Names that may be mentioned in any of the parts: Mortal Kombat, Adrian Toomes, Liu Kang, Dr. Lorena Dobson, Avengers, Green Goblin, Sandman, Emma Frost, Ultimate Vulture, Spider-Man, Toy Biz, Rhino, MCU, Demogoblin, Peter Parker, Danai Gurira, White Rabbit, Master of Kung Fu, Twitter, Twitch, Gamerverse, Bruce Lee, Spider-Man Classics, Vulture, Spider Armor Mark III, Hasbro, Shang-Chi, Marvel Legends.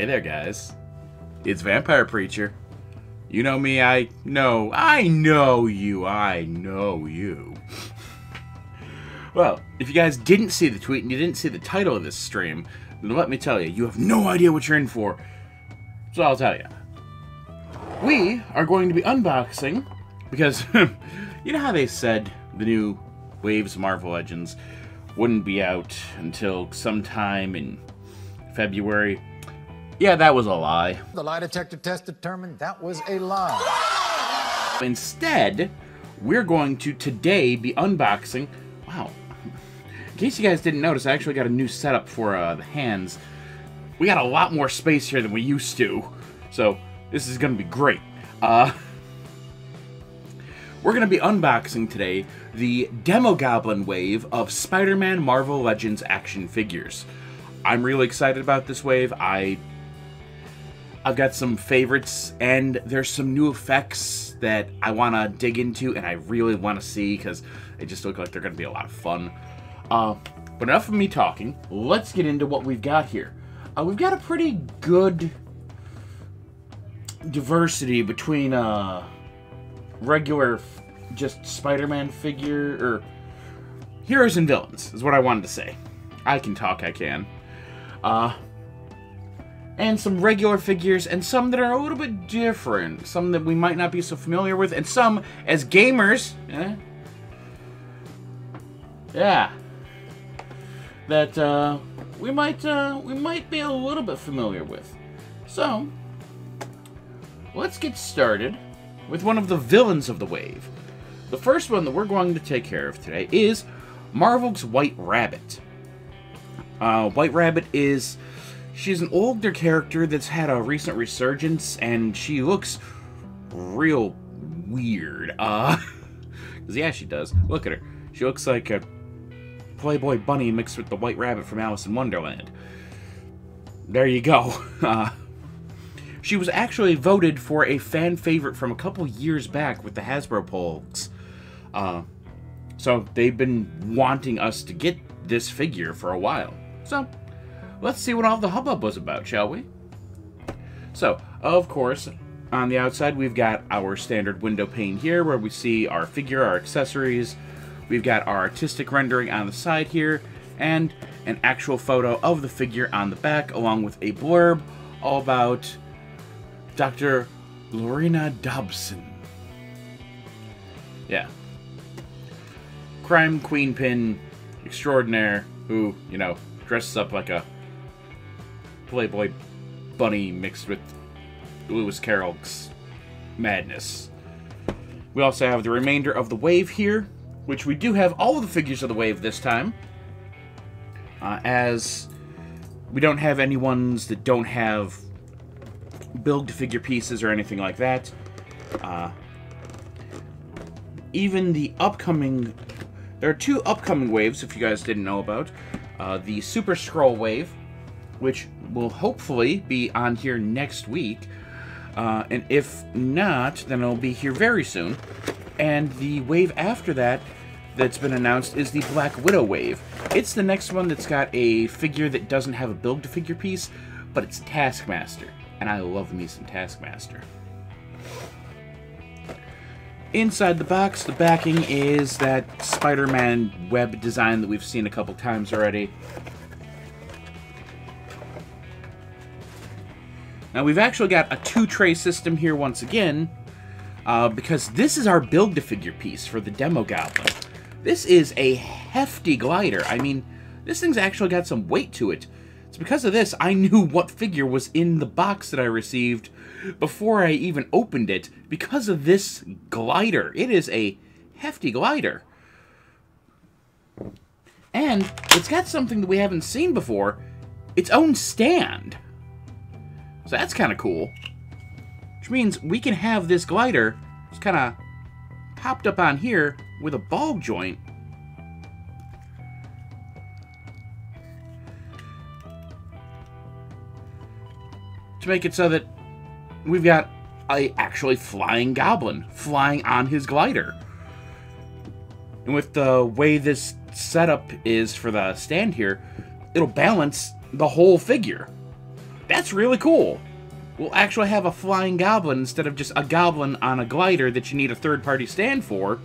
Hey there, guys. It's Vampire Preacher. You know me, I know you. Well, if you guys didn't see the tweet and you didn't see the title of this stream, then let me tell you, you have no idea what you're in for. So I'll tell you. We are going to be unboxing, because you know how they said the new Waves Marvel Legends wouldn't be out until sometime in February? Yeah, that was a lie. The lie detector test determined that was a lie. Instead, we're going to today be unboxing... Wow. In case you guys didn't notice, I actually got a new setup for the hands. We got a lot more space here than we used to, so this is going to be great. We're going to be unboxing today the Demogoblin wave of Spider-Man Marvel Legends action figures. I'm really excited about this wave. I've got some favorites, and there's some new effects that I want to dig into and I really want to see because they just look like they're going to be a lot of fun. But enough of me talking. Let's get into what we've got here. We've got a pretty good diversity between regular just Spider-Man figure or heroes and villains is what I wanted to say. I can talk, I can. And some regular figures, and some that are a little bit different. Some that we might not be so familiar with, and some, as gamers, that we might be a little bit familiar with. So, let's get started with one of the villains of the wave. The first one that we're going to take care of today is Marvel's White Rabbit. White Rabbit is... She's an older character that's had a recent resurgence, and she looks real weird. Because, yeah, she does. Look at her. She looks like a Playboy bunny mixed with the White Rabbit from Alice in Wonderland. There you go. She was actually voted for a fan favorite from a couple years back with the Hasbro polls. So they've been wanting us to get this figure for a while. So... let's see what all the hubbub was about, shall we? So, of course, on the outside, we've got our standard window pane here, where we see our figure, our accessories. We've got our artistic rendering on the side here, and an actual photo of the figure on the back, along with a blurb all about Dr. Lorena Dobson. Yeah. Crime Queen Pin extraordinaire, who, you know, dresses up like a Playboy bunny mixed with Lewis Carroll's madness. We also have the remainder of the wave here, which we do have all of the figures of the wave this time, as we don't have any ones that don't have build-to-figure pieces or anything like that. Even the upcoming... There are two upcoming waves, if you guys didn't know about. The Super Scroll wave, which will hopefully be on here next week, and if not, then it'll be here very soon. And the wave after that that's been announced is the Black Widow wave. It's the next one that's got a figure that doesn't have a build-to-figure piece, but it's Taskmaster, and I love me some Taskmaster. Inside the box, the backing is that Spider-Man web design that we've seen a couple times already. Now, we've actually got a two-tray system here once again, because this is our build-to-figure piece for the Demogoblin. This is a hefty glider. I mean, this thing's actually got some weight to it. It's because of this I knew what figure was in the box that I received before I even opened it, because of this glider. It is a hefty glider. And it's got something that we haven't seen before, its own stand. So that's kind of cool. Which means we can have this glider just kind of popped up on here with a ball joint. To make it so that we've got a actually flying goblin flying on his glider. And with the way this setup is for the stand here, it'll balance the whole figure. that's really cool. We'll actually have a flying goblin instead of just a goblin on a glider that you need a third-party stand for.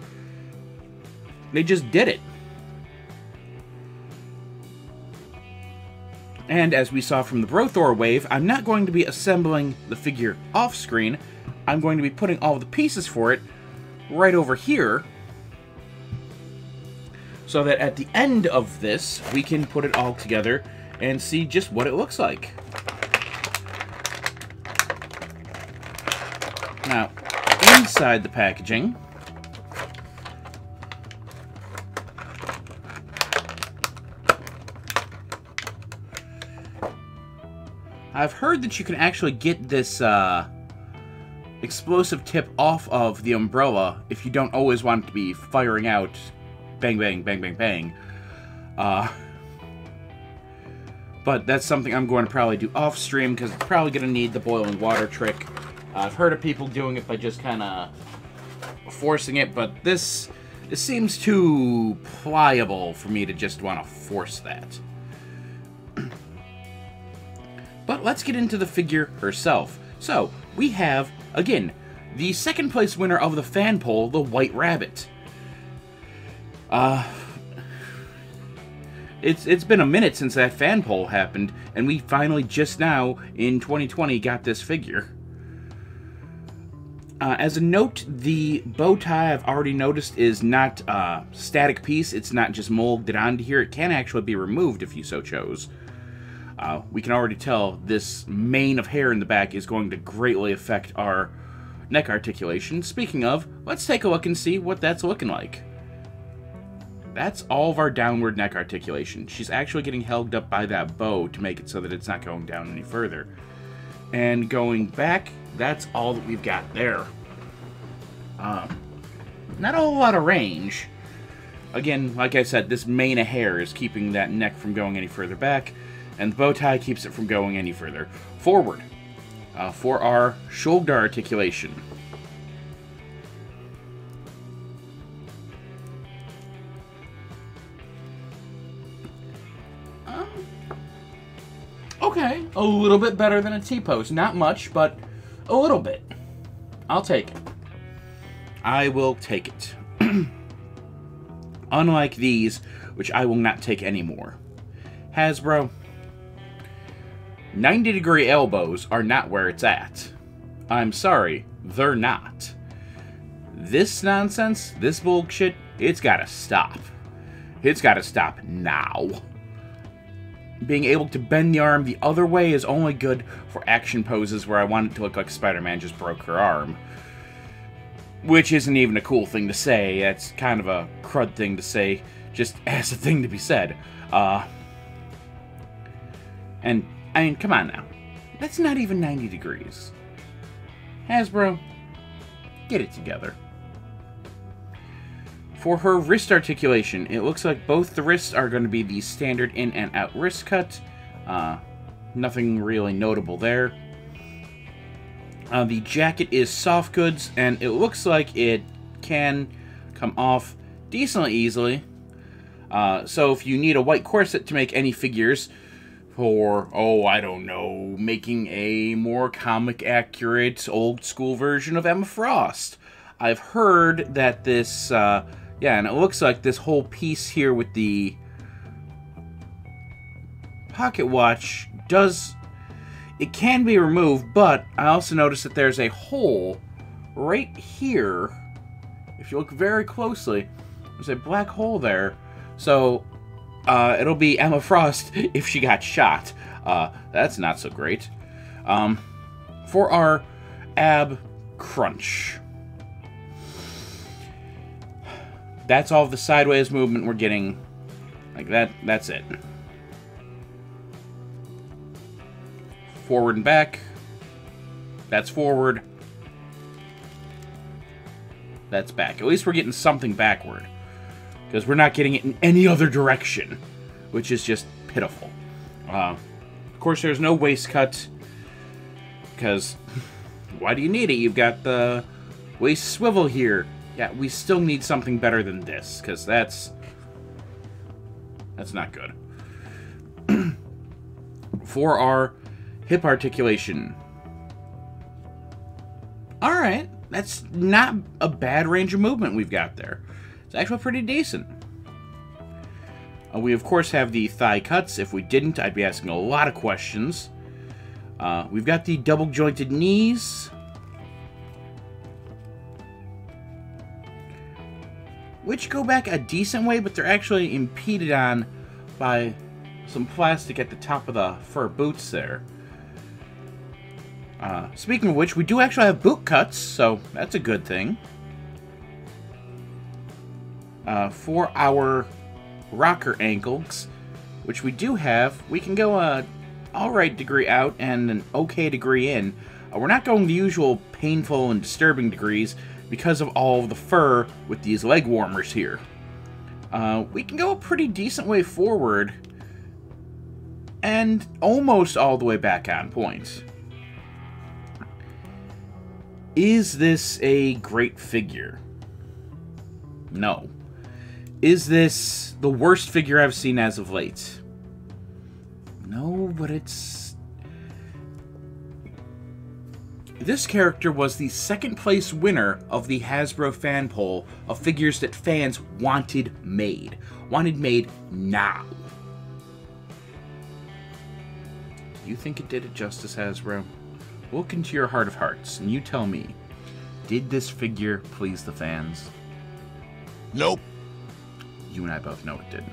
They just did it. And as we saw from the Brothor wave, I'm not going to be assembling the figure off-screen. I'm going to be putting all the pieces for it right over here, so that at the end of this, we can put it all together and see just what it looks like. Now, inside the packaging, I've heard that you can actually get this explosive tip off of the umbrella if you don't always want it to be firing out bang, bang, bang, bang, bang. But that's something I'm going to probably do off stream, because it's probably going to need the boiling water trick. I've heard of people doing it by just kind of forcing it, but this seems too pliable for me to just want to force that. But let's get into the figure herself. So, we have, again, the second place winner of the fan poll, the White Rabbit. It's been a minute since that fan poll happened, and we finally just now, in 2020, got this figure. As a note, the bow tie I've already noticed is not a static piece. It's not just molded onto here. It can actually be removed if you so chose. We can already tell this mane of hair in the back is going to greatly affect our neck articulation. Speaking of, let's take a look and see what that's looking like. That's all of our downward neck articulation. She's actually getting held up by that bow to make it so that it's not going down any further. And going back, that's all that we've got there. Not a whole lot of range. Again, like I said, this mane of hair is keeping that neck from going any further back, and the bow tie keeps it from going any further forward. For our shoulder articulation, okay, a little bit better than a T-pose. Not much, but a little bit. I'll take it. I will take it. Unlike these, which I will not take anymore. Hasbro, 90-degree elbows are not where it's at. I'm sorry, they're not. This nonsense, this bullshit, it's gotta stop. It's gotta stop now. Being able to bend the arm the other way is only good for action poses where I want it to look like Spider-Man just broke her arm. Which isn't even a cool thing to say. That's kind of a crud thing to say, just as a thing to be said. And, I mean, come on now. That's not even 90 degrees. Hasbro, get it together. For her wrist articulation, it looks like both the wrists are going to be the standard in and out wrist cut. Nothing really notable there. The jacket is soft goods, and it looks like it can come off decently easily. So if you need a white corset to make any figures for, oh, I don't know, making a more comic-accurate, old-school version of Emma Frost, I've heard that this... yeah, and it looks like this whole piece here with the pocket watch does... It can be removed, but I also noticed that there's a hole right here. If you look very closely, there's a black hole there. So, it'll be Emma Frost if she got shot. That's not so great. For our ab crunch, that's all the sideways movement we're getting. Like that, that's it. Forward and back. That's forward. That's back. At least we're getting something backward, because we're not getting it in any other direction, which is just pitiful. Of course, there's no waist cut, because why do you need it? You've got the waist swivel here. Yeah, we still need something better than this, because that's not good. For our Hip articulation. Alright, that's not a bad range of movement we've got there. It's actually pretty decent. We, of course, have the thigh cuts. If we didn't, I'd be asking a lot of questions. We've got the double-jointed knees, which go back a decent way, but they're actually impeded on by some plastic at the top of the fur boots there. Speaking of which, we do actually have boot cuts, so that's a good thing. For our rocker ankles, which we do have, we can go a alright degree out and an okay degree in. We're not going the usual painful and disturbing degrees, because of all of the fur with these leg warmers here. We can go a pretty decent way forward and almost all the way back on points. Is this a great figure? No. Is this the worst figure I've seen as of late? No, but it's... This character was the second place winner of the Hasbro fan poll of figures that fans wanted made. Wanted made now. Do you think it did it justice, Hasbro? Look into your heart of hearts and you tell me, did this figure please the fans? Nope. You and I both know it didn't.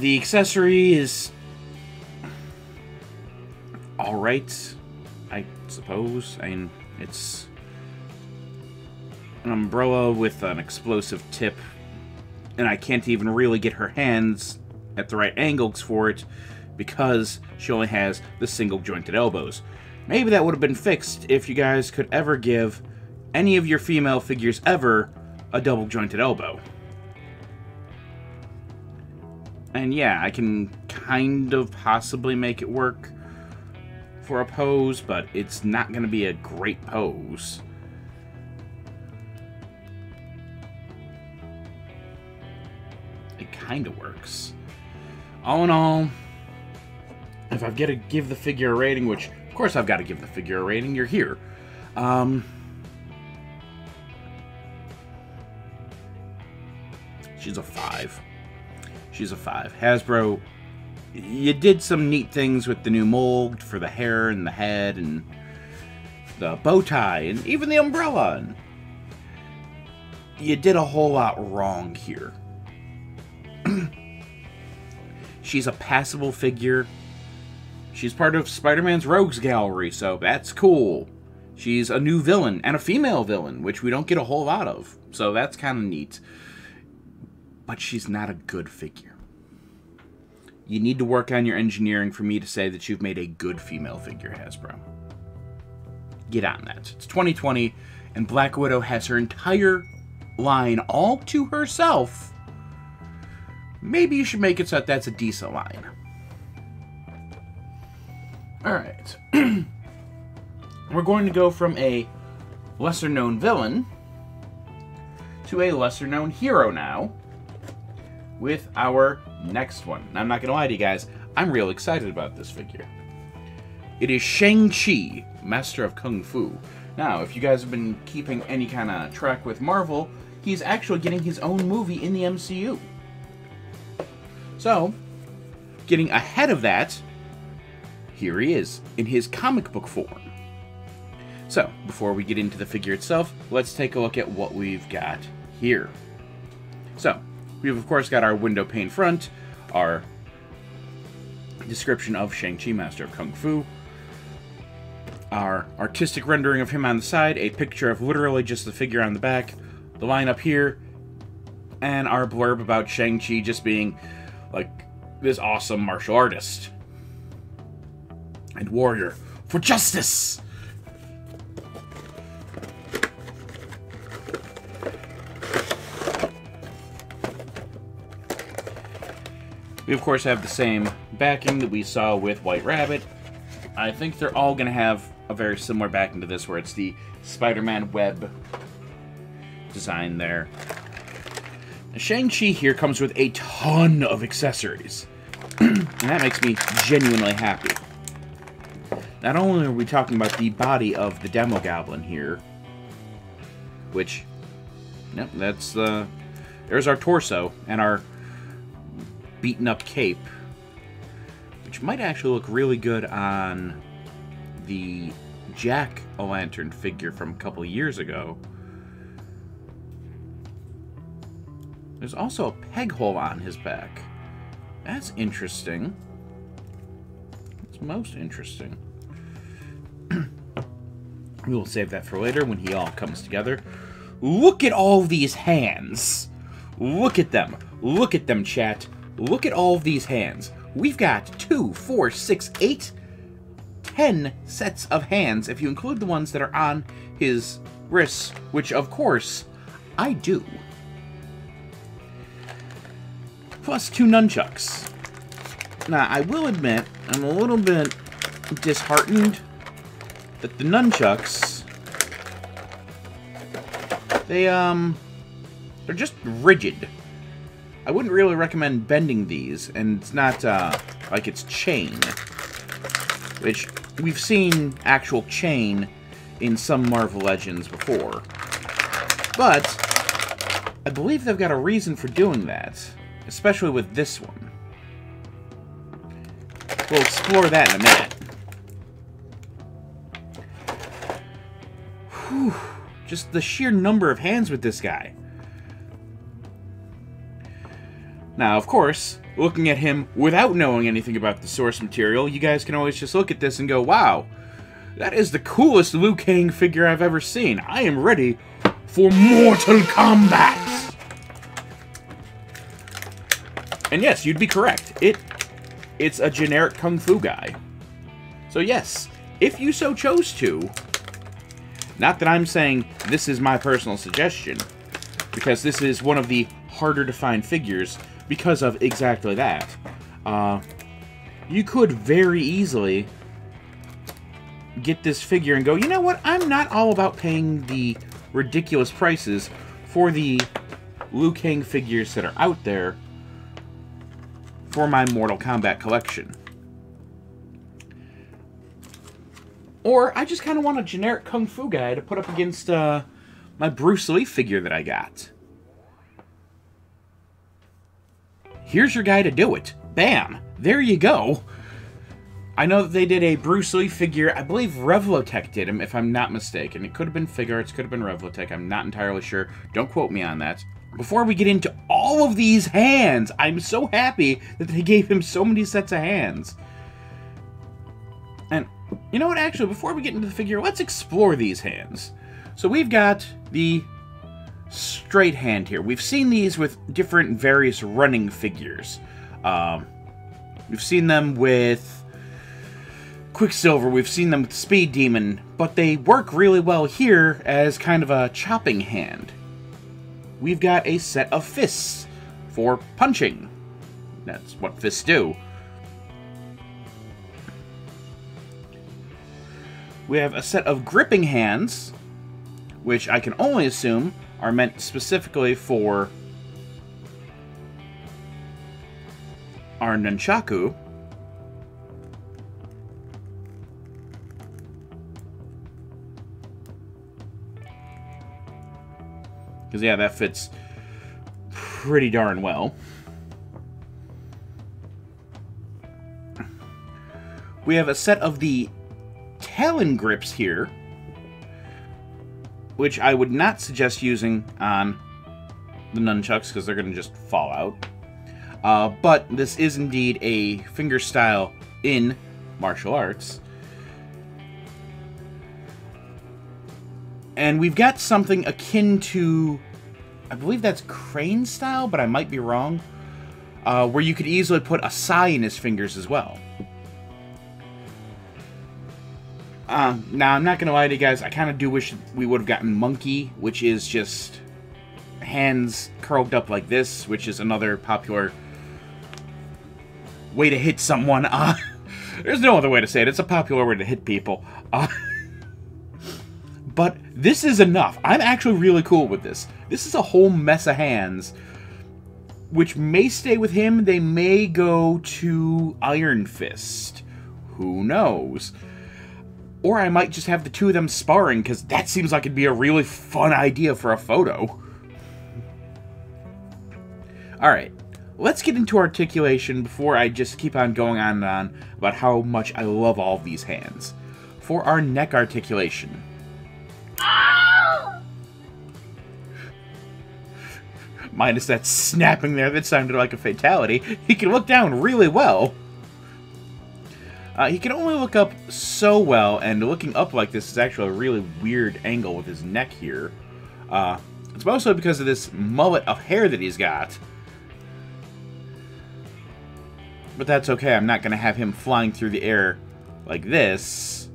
The accessory is alright. I suppose. I mean, it's an umbrella with an explosive tip, and I can't even really get her hands at the right angles for it because she only has the single jointed elbows. Maybe that would have been fixed if you guys could ever give any of your female figures ever a double jointed elbow. And yeah, I can kind of possibly make it work for a pose, but it's not going to be a great pose. It kind of works. All in all, if I've got to give the figure a rating, which of course I've got to give the figure a rating, you're here. She's a 5. She's a 5. Hasbro, you did some neat things with the new mold for the hair and the head and the bow tie and even the umbrella. And you did a whole lot wrong here. She's a passable figure. She's part of Spider-Man's Rogues Gallery, so that's cool. She's a new villain and a female villain, which we don't get a whole lot of, so that's kind of neat. But she's not a good figure. You need to work on your engineering for me to say that you've made a good female figure, Hasbro. Get on that. It's 2020, and Black Widow has her entire line all to herself. Maybe you should make it so that that's a decent line. Alright. We're going to go from a lesser-known villain to a lesser-known hero now, with our next one. And I'm not going to lie to you guys, I'm real excited about this figure. It is Shang-Chi, Master of Kung Fu. Now, if you guys have been keeping any kind of track with Marvel, he's actually getting his own movie in the MCU. So, getting ahead of that, here he is, in his comic book form. So, before we get into the figure itself, let's take a look at what we've got here. So, we've, of course, got our window pane front, our description of Shang-Chi, Master of Kung Fu, our artistic rendering of him on the side, a picture of literally just the figure on the back, the line up here, and our blurb about Shang-Chi just being, like, this awesome martial artist and warrior for justice! We, of course, have the same backing that we saw with White Rabbit. I think they're all going to have a very similar backing to this, where it's the Spider-Man web design there. Shang-Chi here comes with a ton of accessories. and that makes me genuinely happy. Not only are we talking about the body of the Demogoblin here, which, yep, that's the... there's our torso and our beaten-up cape, which might actually look really good on the Jack-o'-lantern figure from a couple years ago. There's also a peg hole on his back. That's interesting. That's most interesting. We will save that for later when he all comes together. Look at all these hands. Look at them. Look at them, chat. Look at all these hands. We've got 2, 4, 6, 8, 10 sets of hands, if you include the ones that are on his wrists, which, of course, I do. Plus 2 nunchucks. Now, I will admit, I'm a little bit disheartened that the nunchucks, they're just rigid. I wouldn't really recommend bending these, and it's not, like it's chain, which we've seen actual chain in some Marvel Legends before. But I believe they've got a reason for doing that, especially with this one. We'll explore that in a minute. Whew. Just the sheer number of hands with this guy. Now, of course, looking at him without knowing anything about the source material, you guys can always just look at this and go, wow, that is the coolest Liu Kang figure I've ever seen. I am ready for Mortal Kombat! And yes, you'd be correct. It's a generic Kung Fu guy. So yes, if you so chose to, not that I'm saying this is my personal suggestion, because this is one of the harder to find figures because of exactly that. You could very easily get this figure and go, you know what, I'm not all about paying the ridiculous prices for the Liu Kang figures that are out there for my Mortal Kombat collection. Or I just kind of want a generic Kung Fu guy to put up against my Bruce Lee figure that I got. Here's your guy to do it. Bam! There you go! I know that they did a Bruce Lee figure. I believe Revoltech did him, if I'm not mistaken. It could have been Fig Arts, could have been Revoltech. I'm not entirely sure. Don't quote me on that. Before we get into all of these hands, I'm so happy that they gave him so many sets of hands. And, you know what, actually, before we get into the figure, let's explore these hands. So we've got the straight hand here. We've seen these with different various running figures. We've seen them with Quicksilver, we've seen them with Speed Demon, but they work really well here as kind of a chopping hand. We've got a set of fists for punching. That's what fists do. We have a set of gripping hands, which I can only assume are meant specifically for our nunchaku. Because, yeah, that fits pretty darn well. We have a set of the talon grips here, which I would not suggest using on the nunchucks because they're going to just fall out. But this is indeed a finger style in martial arts. And we've got something akin to, I believe that's crane style, but I might be wrong, where you could easily put a sai in his fingers as well. Now, I'm not going to lie to you guys, I kind of do wish we would have gotten monkey, which is just hands curled up like this, which is another popular way to hit someone. There's no other way to say it. It's a popular way to hit people. But this is enough. I'm actually really cool with this. This is a whole mess of hands which may stay with him. They may go to Iron Fist. Who knows? Or I might just have the two of them sparring, because that seems like it'd be a really fun idea for a photo. Alright, let's get into articulation before I just keep on going on and on about how much I love all of these hands. For our neck articulation. Minus that snapping there that sounded like a fatality, he can look down really well. He can only look up so well, and looking up like this is actually a really weird angle with his neck here. It's mostly because of this mullet of hair that he's got. But that's okay, I'm not going to have him flying through the air like this.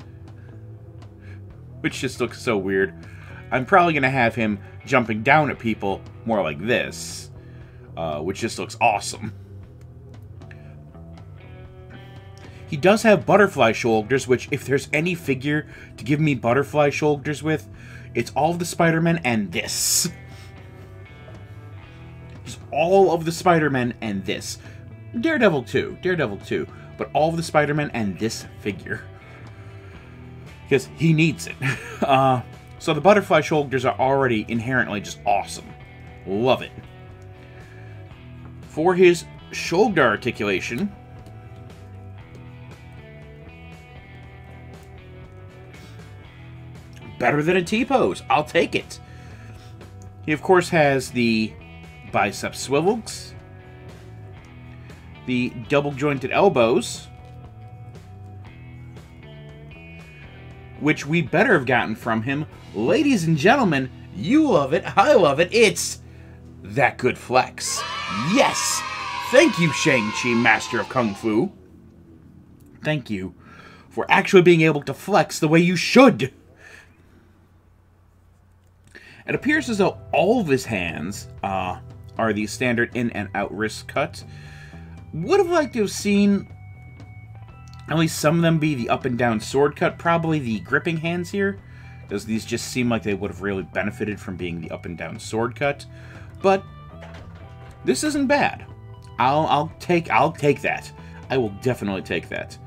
Which just looks so weird. I'm probably going to have him jumping down at people more like this. Which just looks awesome. He does have butterfly shoulders, which if there's any figure to give me butterfly shoulders with, it's all of the Spider-Man and this. Just all of the Spider-Man and this. Daredevil 2, Daredevil 2, but all of the Spider-Man and this figure. Because he needs it. So the butterfly shoulders are already inherently just awesome. Love it. For his shoulder articulation... better than a T-pose. I'll take it. He, of course, has the bicep swivels, the double-jointed elbows, which we better have gotten from him. Ladies and gentlemen, you love it. I love it. It's that good flex. Yes! Thank you, Shang-Chi, Master of Kung Fu. Thank you for actually being able to flex the way you should. It appears as though all of his hands are the standard in and out wrist cut. Would have liked to have seen at least some of them be the up and down sword cut, probably the gripping hands here, because these just seem like they would have really benefited from being the up and down sword cut. But this isn't bad. I'll take that. I will definitely take that.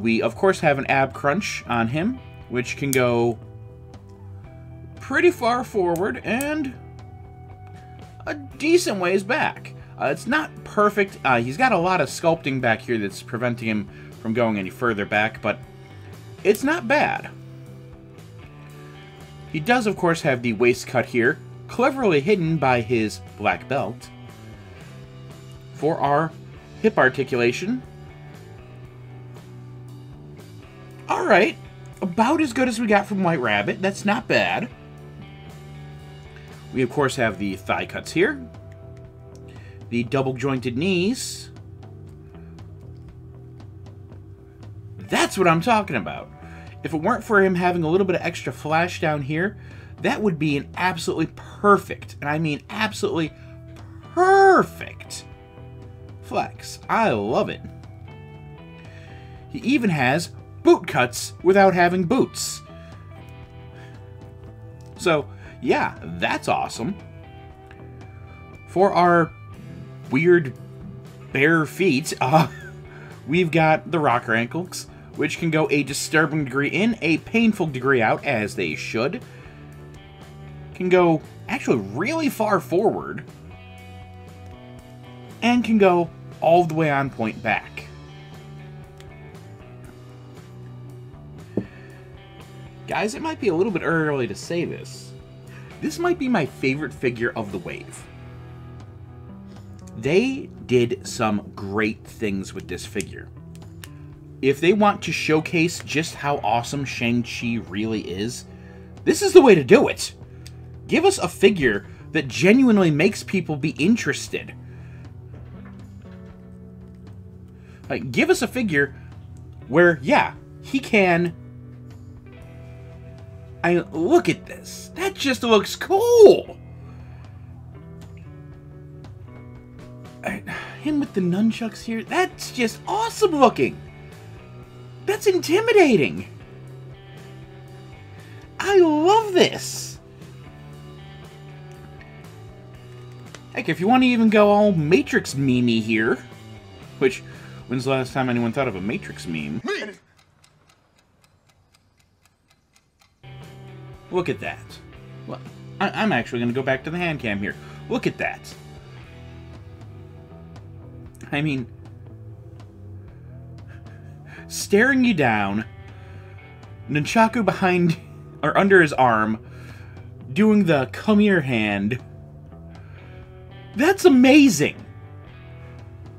We of course have an ab crunch on him, which can go pretty far forward and a decent ways back. It's not perfect. He's got a lot of sculpting back here that's preventing him from going any further back, but it's not bad. He does, of course, have the waist cut here, cleverly hidden by his black belt. For our hip articulation, all right, about as good as we got from White Rabbit. That's not bad. We, of course, have the thigh cuts here, the double-jointed knees. That's what I'm talking about. If it weren't for him having a little bit of extra flash down here, that would be an absolutely perfect, and I mean absolutely perfect flex. I love it. He even has boot cuts without having boots. So, yeah, that's awesome. For our weird bare feet, we've got the rocker ankles, which can go a disturbing degree in, a painful degree out, as they should. Can go actually really far forward. And can go all the way on point back. Guys, it might be a little bit early to say this. This might be my favorite figure of the wave. They did some great things with this figure. If they want to showcase just how awesome Shang-Chi really is, this is the way to do it. Give us a figure that genuinely makes people be interested. Like, give us a figure where, yeah, he can... I look at this. That just looks cool. Him with the nunchucks here. That's just awesome looking. That's intimidating. I love this. Heck, if you want to even go all Matrix meme-y here, which, when's the last time anyone thought of a Matrix meme? Look at that. Well, I'm actually going to go back to the hand cam here. Look at that. I mean, staring you down, nunchaku behind, or under his arm, doing the come here hand. That's amazing.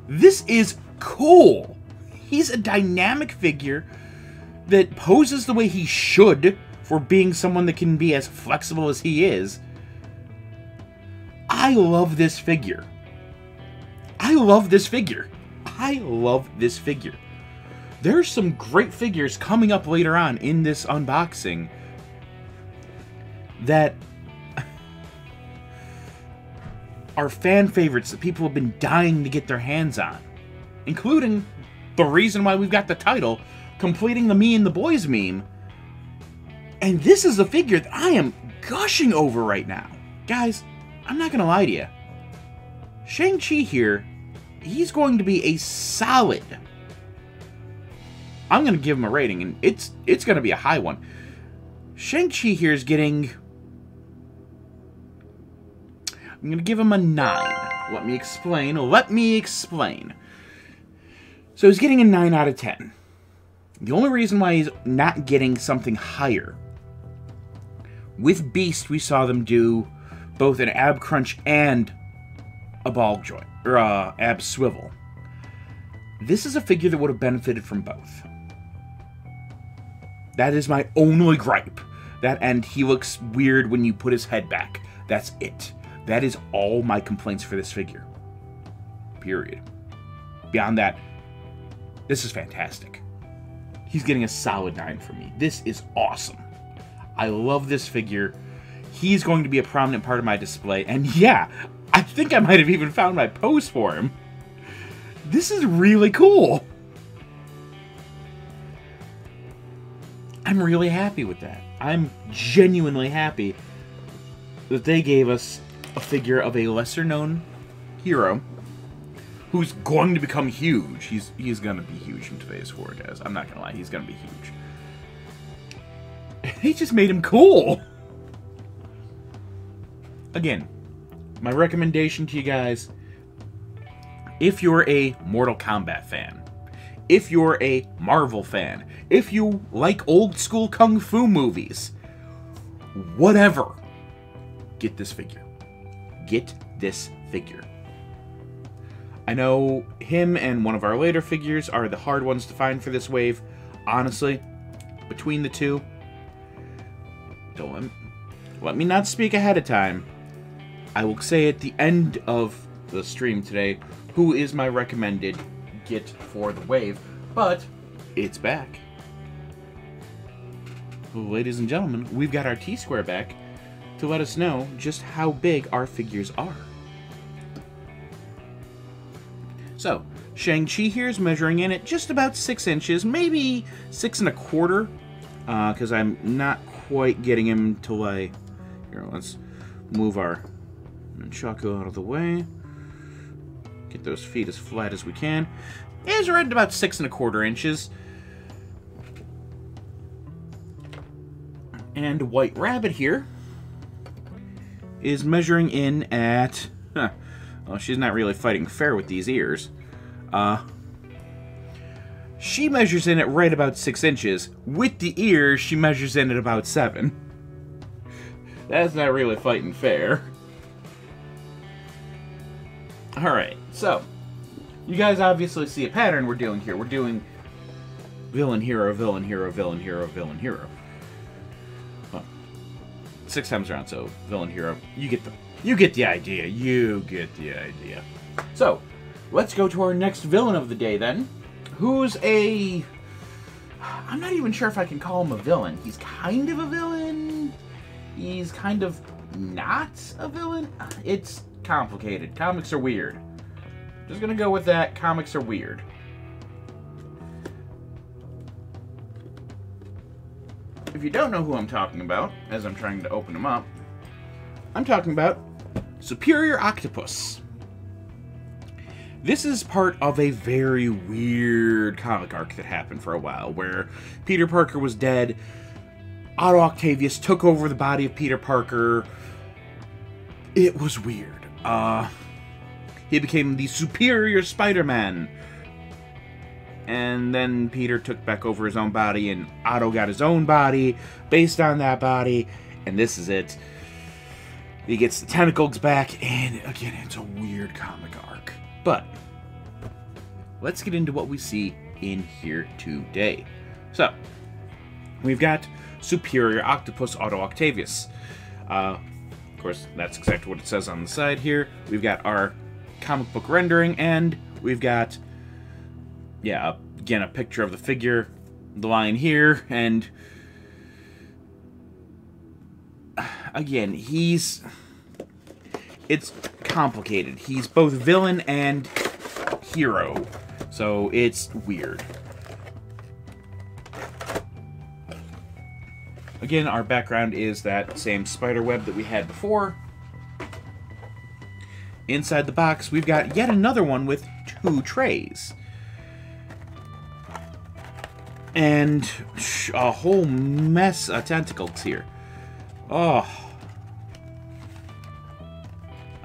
This is cool. He's a dynamic figure that poses the way he should for being someone that can be as flexible as he is. I love this figure. I love this figure. I love this figure. There's some great figures coming up later on in this unboxing that are fan favorites that people have been dying to get their hands on, including the reason why we've got the title, completing the Me and the Boys meme. And this is a figure that I am gushing over right now. Guys, I'm not going to lie to you. Shang-Chi here, he's going to be a solid. I'm going to give him a rating, and it's going to be a high one. Shang-Chi here is getting... I'm going to give him a 9. Let me explain. Let me explain. So he's getting a 9 out of 10. The only reason why he's not getting something higher... With Beast, we saw them do both an ab crunch and a ball joint, or ab swivel. This is a figure that would have benefited from both. That is my only gripe. That and he looks weird when you put his head back. That's it. That is all my complaints for this figure. Period. Beyond that, this is fantastic. He's getting a solid 9 from me. This is awesome. I love this figure. He's going to be a prominent part of my display. And yeah, I think I might have even found my pose for him. This is really cool. I'm really happy with that. I'm genuinely happy that they gave us a figure of a lesser-known hero who's going to become huge. He's going to be huge in today's four, guys. I'm not going to lie. He's going to be huge. They just made him cool. Again, my recommendation to you guys, if you're a Mortal Kombat fan, if you're a Marvel fan, if you like old school Kung Fu movies, whatever, get this figure. Get this figure. I know him and one of our later figures are the hard ones to find for this wave. Honestly, between the two, don't let me not speak ahead of time. I will say at the end of the stream today who is my recommended get for the wave, but it's back. Well, ladies and gentlemen, we've got our T-square back to let us know just how big our figures are. So, Shang-Chi here is measuring in at just about 6 inches, maybe 6 1/4, because I'm not quite getting him to lay. Here, let's move our nunchaku out of the way. Get those feet as flat as we can. It's right at about 6 1/4 inches. And White Rabbit here is measuring in at... Huh, well, she's not really fighting fair with these ears. She measures in at right about 6 inches. With the ears, she measures in at about 7. That's not really fighting fair. Alright, so, you guys obviously see a pattern we're doing here. We're doing villain, hero, villain, hero, villain, hero, villain, hero. Well, 6 times around, so villain, hero. You get the idea. You get the idea. So, let's go to our next villain of the day, then. Who's a... I'm not even sure if I can call him a villain. He's kind of a villain. He's kind of not a villain. It's... complicated. Comics are weird. Just gonna go with that. Comics are weird. If you don't know who I'm talking about, as I'm trying to open them up, I'm talking about Superior Octopus. This is part of a very weird comic arc that happened for a while, where Peter Parker was dead, Otto Octavius took over the body of Peter Parker. It was weird. He became the Superior Spider-Man. And then Peter took back over his own body, and Otto got his own body based on that body, and this is it. He gets the tentacles back, and again, it's a weird comic arc. But let's get into what we see in here today. So, we've got Superior Octopus Otto Octavius. Of course, that's exactly what it says on the side here. We've got our comic book rendering, and we've got... yeah, again, a picture of the figure, the line here, and again, he's, it's complicated. He's both villain and hero, so it's weird. Again, our background is that same spider web that we had before. Inside the box, we've got yet another one with two trays. And a whole mess of tentacles here. Oh.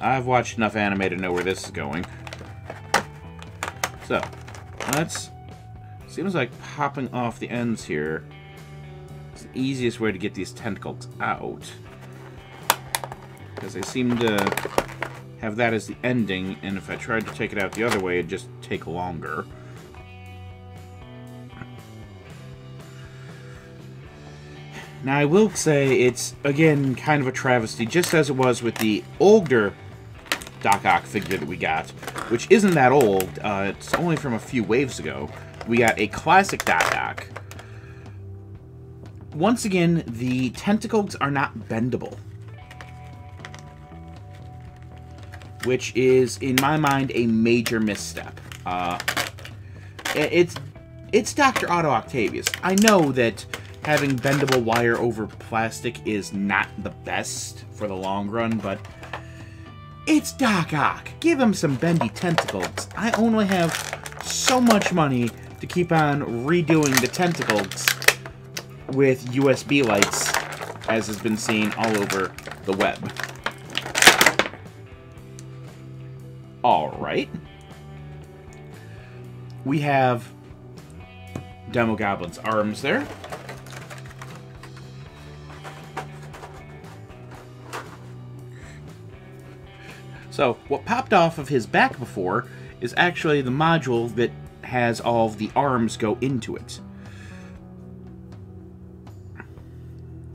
I've watched enough anime to know where this is going. So, let's... seems like popping off the ends here is the easiest way to get these tentacles out. Because they seem to have that as the ending, and if I tried to take it out the other way, it'd just take longer. Now, I will say it's, again, kind of a travesty, just as it was with the older Doc Ock figure that we got, which isn't that old. It's only from a few waves ago. We got a classic Doc Ock. Once again, the tentacles are not bendable, which is, in my mind, a major misstep. It's Dr. Otto Octavius. I know that... having bendable wire over plastic is not the best for the long run, but it's Doc Ock. Give him some bendy tentacles. I only have so much money to keep on redoing the tentacles with USB lights, as has been seen all over the web. Alright. We have Demogoblin's arms there. So, what popped off of his back before is actually the module that has all of the arms go into it.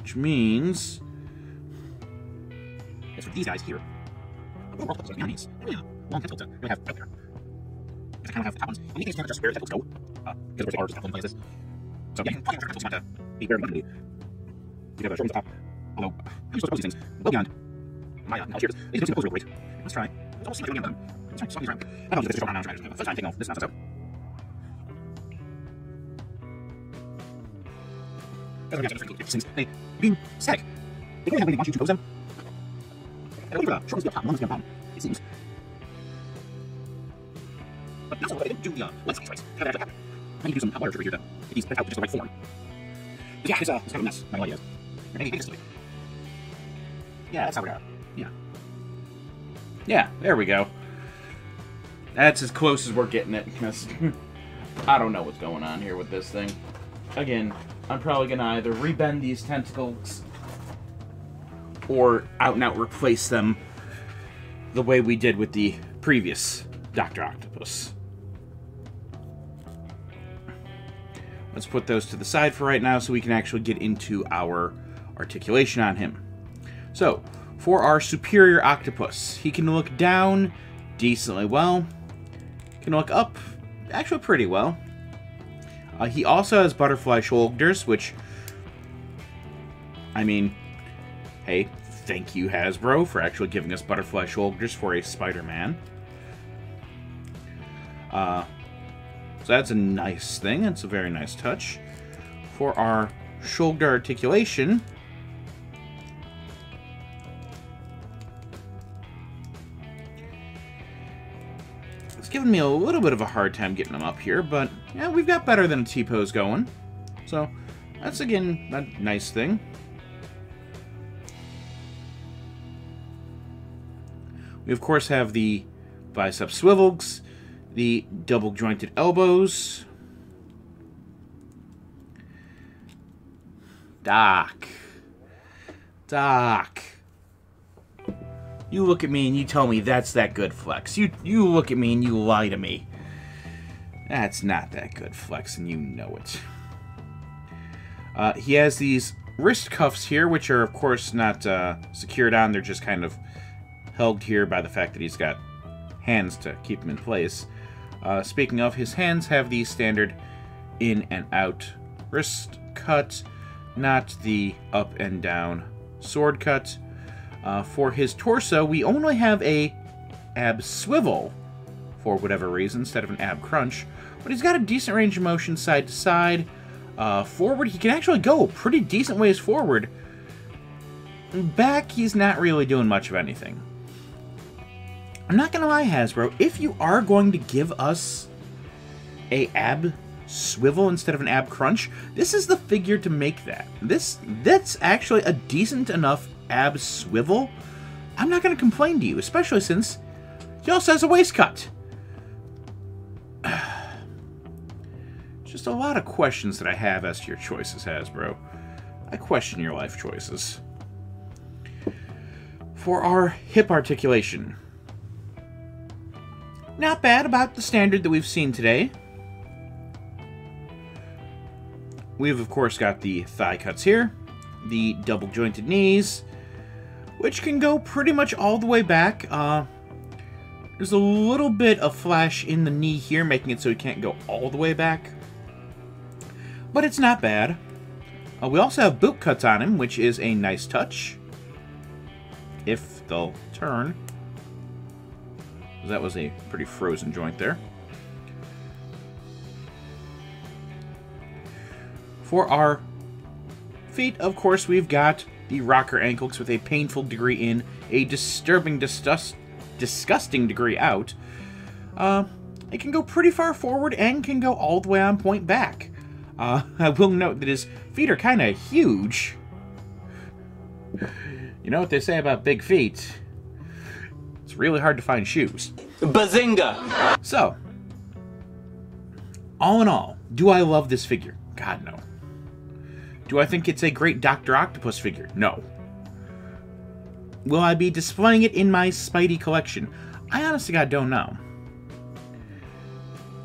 Which means... it's with these guys here. Let's try. Let's try. I don't know if it's around. First time thing off. This is not so. Since they've been sick. They don't have anything to want you to close them. I don't even sure one's gonna bomb. It seems. But that's all I didn't do the landscape choice. How did that happen? I need to do some larger here to get these out just the right form. But yeah, it's kind of a mess. My idea is. Maybe it's stupid. Yeah, that's how we are. Yeah. Yeah, there we go. That's as close as we're getting it. I don't know what's going on here with this thing. Again, I'm probably going to either rebend these tentacles or out and out replace them the way we did with the previous Dr. Octopus. Let's put those to the side for right now so we can actually get into our articulation on him. So... for our Superior Octopus, he can look down decently well, can look up actually pretty well. He also has butterfly shoulders, which, I mean, hey, thank you Hasbro for actually giving us butterfly shoulders for a Spider-Man. So that's a nice thing, it's a very nice touch. For our shoulder articulation... It's giving me a little bit of a hard time getting them up here, but yeah, we've got better than a T-pose going. So that's, again, a nice thing. We, of course, have the bicep swivels, the double-jointed elbows. Doc. Doc. You look at me and you tell me that's that good flex. You look at me and you lie to me. That's not that good flex, and you know it. He has these wrist cuffs here, which are, of course, not secured on. They're just kind of held here by the fact that he's got hands to keep him in place. Speaking of, his hands have the standard in and out wrist cut, not the up and down sword cut. For his torso, we only have a ab swivel, for whatever reason, instead of an ab crunch. But he's got a decent range of motion side to side. Forward, he can actually go pretty decent ways forward. Back, he's not really doing much of anything. I'm not gonna lie, Hasbro, if you are going to give us a ab swivel instead of an ab crunch, this is the figure to make that. That's actually a decent enough ab swivel. I'm not gonna complain to you, especially since he also has a waist cut. Just a lot of questions that I have as to your choices, Hasbro. I question your life choices. For our hip articulation, not bad, about the standard that we've seen today. We've, of course, got the thigh cuts here, the double-jointed knees, which can go pretty much all the way back. There's a little bit of flash in the knee here, making it so he can't go all the way back. But it's not bad. We also have boot cuts on him, which is a nice touch. If they'll turn. That was a pretty frozen joint there. For our feet, of course, we've got the rocker ankles with a painful degree in, a disturbing, disgusting degree out. It can go pretty far forward and can go all the way on point back. I will note that his feet are kind of huge. You know what they say about big feet? It's really hard to find shoes. Bazinga! So, all in all, do I love this figure? God, no. Do I think it's a great Dr. Octopus figure? No. Will I be displaying it in my Spidey collection? I honestly, God, don't know.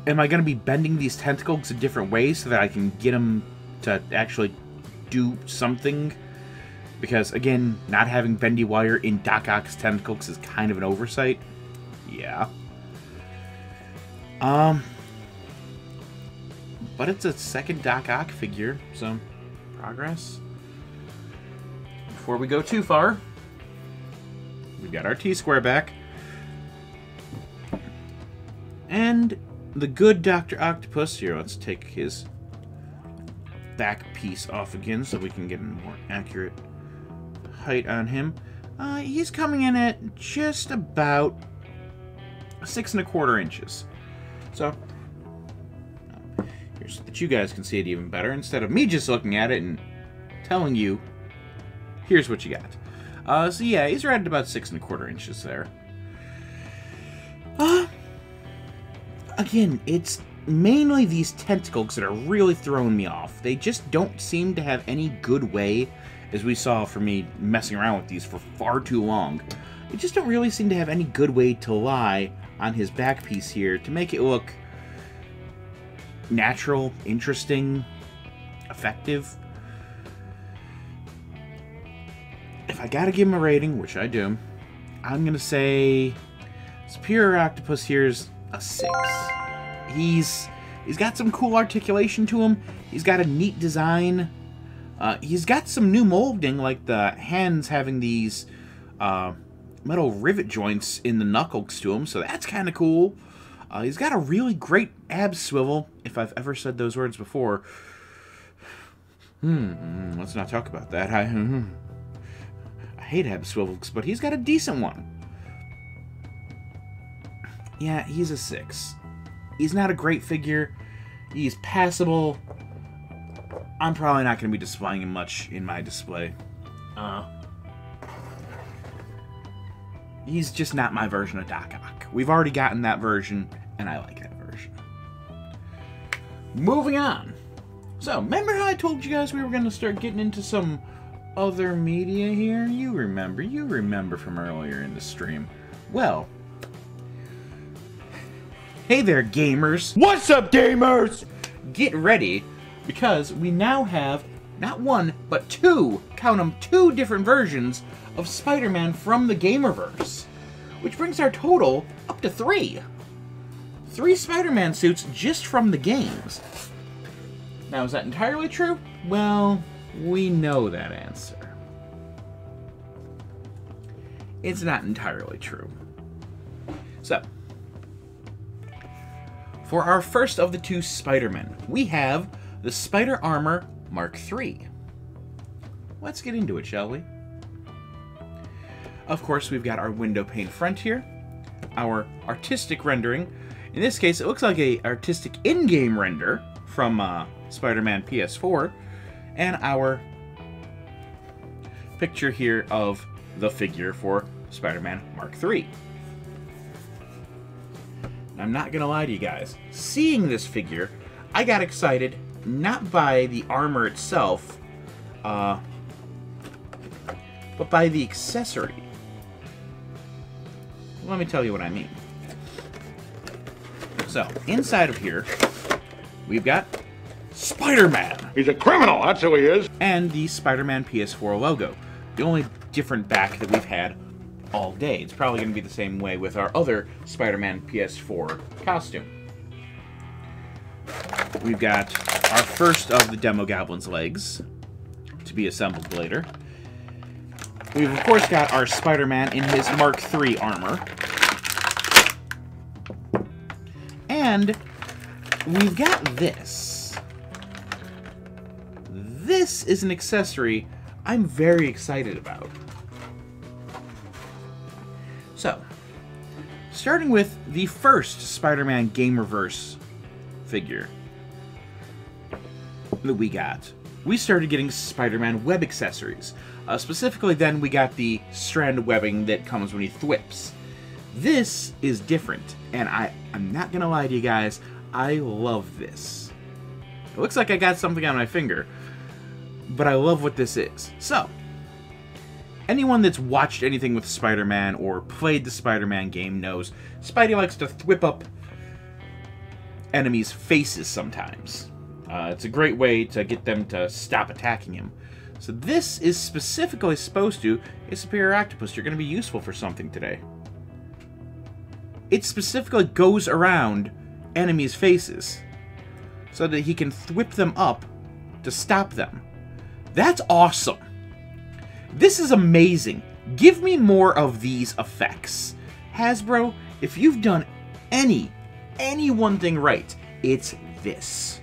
Am I going to be bending these tentacles in different ways so that I can get them to actually do something? Because, again, not having bendy wire in Doc Ock's tentacles is kind of an oversight. Yeah. But it's a second Doc Ock figure, so progress. Before we go too far, we've got our T-square back. And the good Dr. Octopus here, let's take his back piece off again so we can get a more accurate height on him. He's coming in at just about 6¼ inches. So, here's so that you guys can see it even better instead of me just looking at it and telling you, here's what you got. So yeah, he's right at about 6¼ inches there. Again, it's mainly these tentacles that are really throwing me off. They just don't seem to have any good way, as we saw for me messing around with these for far too long. They just don't really seem to have any good way to lie on his back piece here to make it look natural, interesting, effective. If I gotta give him a rating, which I do, I'm gonna say Superior Octopus here's a 6. He's got some cool articulation to him. He's got a neat design. He's got some new molding, like the hands having these metal rivet joints in the knuckles to him, so that's kind of cool. He's got a really great ab swivel, if I've ever said those words before. Let's not talk about that. I hate ab swivels, but he's got a decent one. Yeah, he's a 6. He's not a great figure. He's passable. I'm probably not going to be displaying him much in my display. He's just not my version of Doc Ock. We've already gotten that version, and I like that version. Moving on. So, remember how I told you guys we were going to start getting into some other media here? You remember from earlier in the stream. Well, hey there, gamers. What's up, gamers? Get ready, because we now have not one, but two, count them, two different versions of Spider-Man from the Gamerverse, which brings our total up to 3. 3 Spider-Man suits just from the games. Now, is that entirely true? Well, we know that answer. It's not entirely true. So, for our first of the 2 Spider-Men, we have the Spider Armor Mark III. Let's get into it, shall we? Of course, we've got our window pane front here, our artistic rendering. In this case, it looks like an artistic in-game render from Spider-Man PS4, and our picture here of the figure for Spider-Man Mark III. I'm not going to lie to you guys, seeing this figure, I got excited, not by the armor itself, but by the accessory. Let me tell you what I mean. So, inside of here, we've got Spider-Man. He's a criminal, that's who he is. And the Spider-Man PS4 logo, the only different back that we've had all day. It's probably going to be the same way with our other Spider-Man PS4 costume. We've got our first of the Demogoblin's legs, to be assembled later. We've, of course, got our Spider-Man in his Mark III armor. And we've got this. This is an accessory I'm very excited about. So, starting with the first Spider-Man Gamerverse figure that we got, we started getting Spider-Man web accessories. Specifically then, we got the strand webbing that comes when he thwips. This is different, and I'm not going to lie to you guys, I love this. It looks like I got something on my finger, but I love what this is. So, anyone that's watched anything with Spider-Man or played the Spider-Man game knows Spidey likes to thwip up enemies' faces sometimes. It's a great way to get them to stop attacking him. So this is specifically supposed to, hey, Superior Octopus, you're going to be useful for something today. It specifically goes around enemies' faces so that he can thwip them up to stop them. That's awesome. This is amazing. Give me more of these effects. Hasbro, if you've done any one thing right, it's this.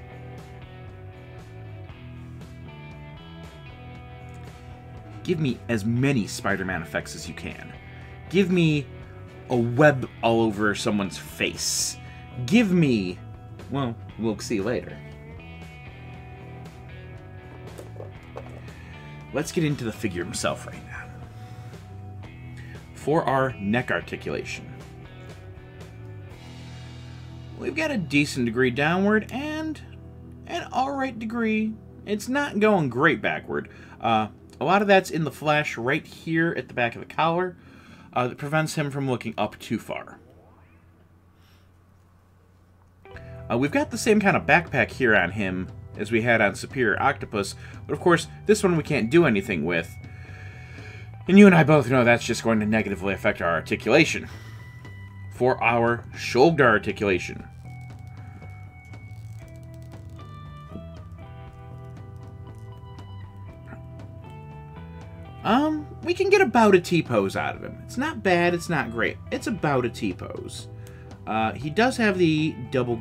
Give me as many Spider-Man effects as you can. Give me a web all over someone's face. Give me, well, we'll see later. Let's get into the figure himself right now. For our neck articulation, we've got a decent degree downward and an alright degree. It's not going great backward. A lot of that's in the flash right here at the back of the collar that prevents him from looking up too far. We've got the same kind of backpack here on him as we had on Superior Octopus, but of course, this one we can't do anything with. And you and I both know that's just going to negatively affect our articulation. For our shoulder articulation, we can get about a T-pose out of him. It's not bad, it's not great. It's about a T-pose. He does have the double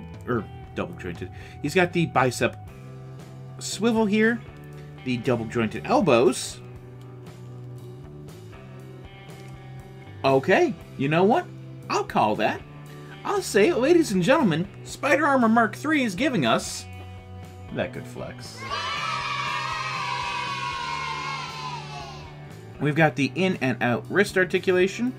jointed. He's got the bicep swivel here, the double jointed elbows. Okay, you know what? I'll call that. I'll say it, ladies and gentlemen, Spider Armor Mark III is giving us that good flex. We've got the in and out wrist articulation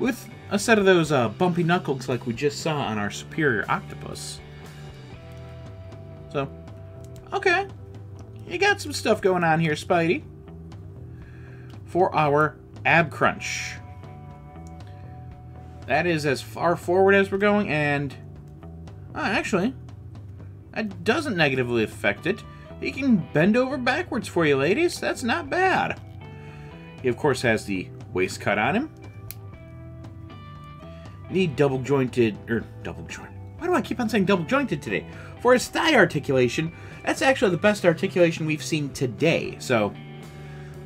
with a set of those bumpy knuckles like we just saw on our Superior Octopus. So, okay, you got some stuff going on here, Spidey. For our ab crunch. That is as far forward as we're going, and actually, that doesn't negatively affect it. He can bend over backwards for you, ladies. That's not bad. He, of course, has the waist cut on him. The double-jointed, or double-jointed. Why do I keep on saying double-jointed today? For his thigh articulation, that's actually the best articulation we've seen today. So,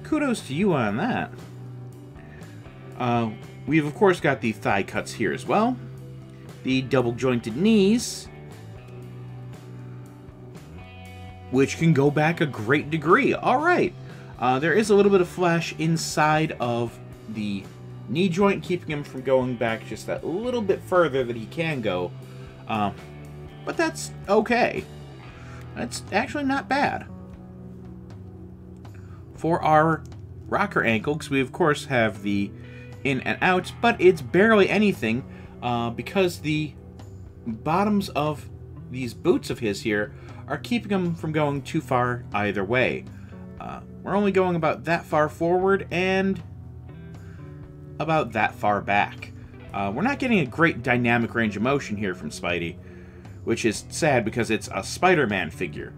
kudos to you on that. We've, of course, got the thigh cuts here as well. The double-jointed knees, which can go back a great degree. All right. There is a little bit of flash inside of the knee joint, keeping him from going back just that little bit further that he can go. But that's okay. That's actually not bad. For our rocker ankle, because we, of course, have the in and out, but it's barely anything because the bottoms of these boots of his here are keeping him from going too far either way. We're only going about that far forward and about that far back. We're not getting a great dynamic range of motion here from Spidey, which is sad because it's a Spider-Man figure.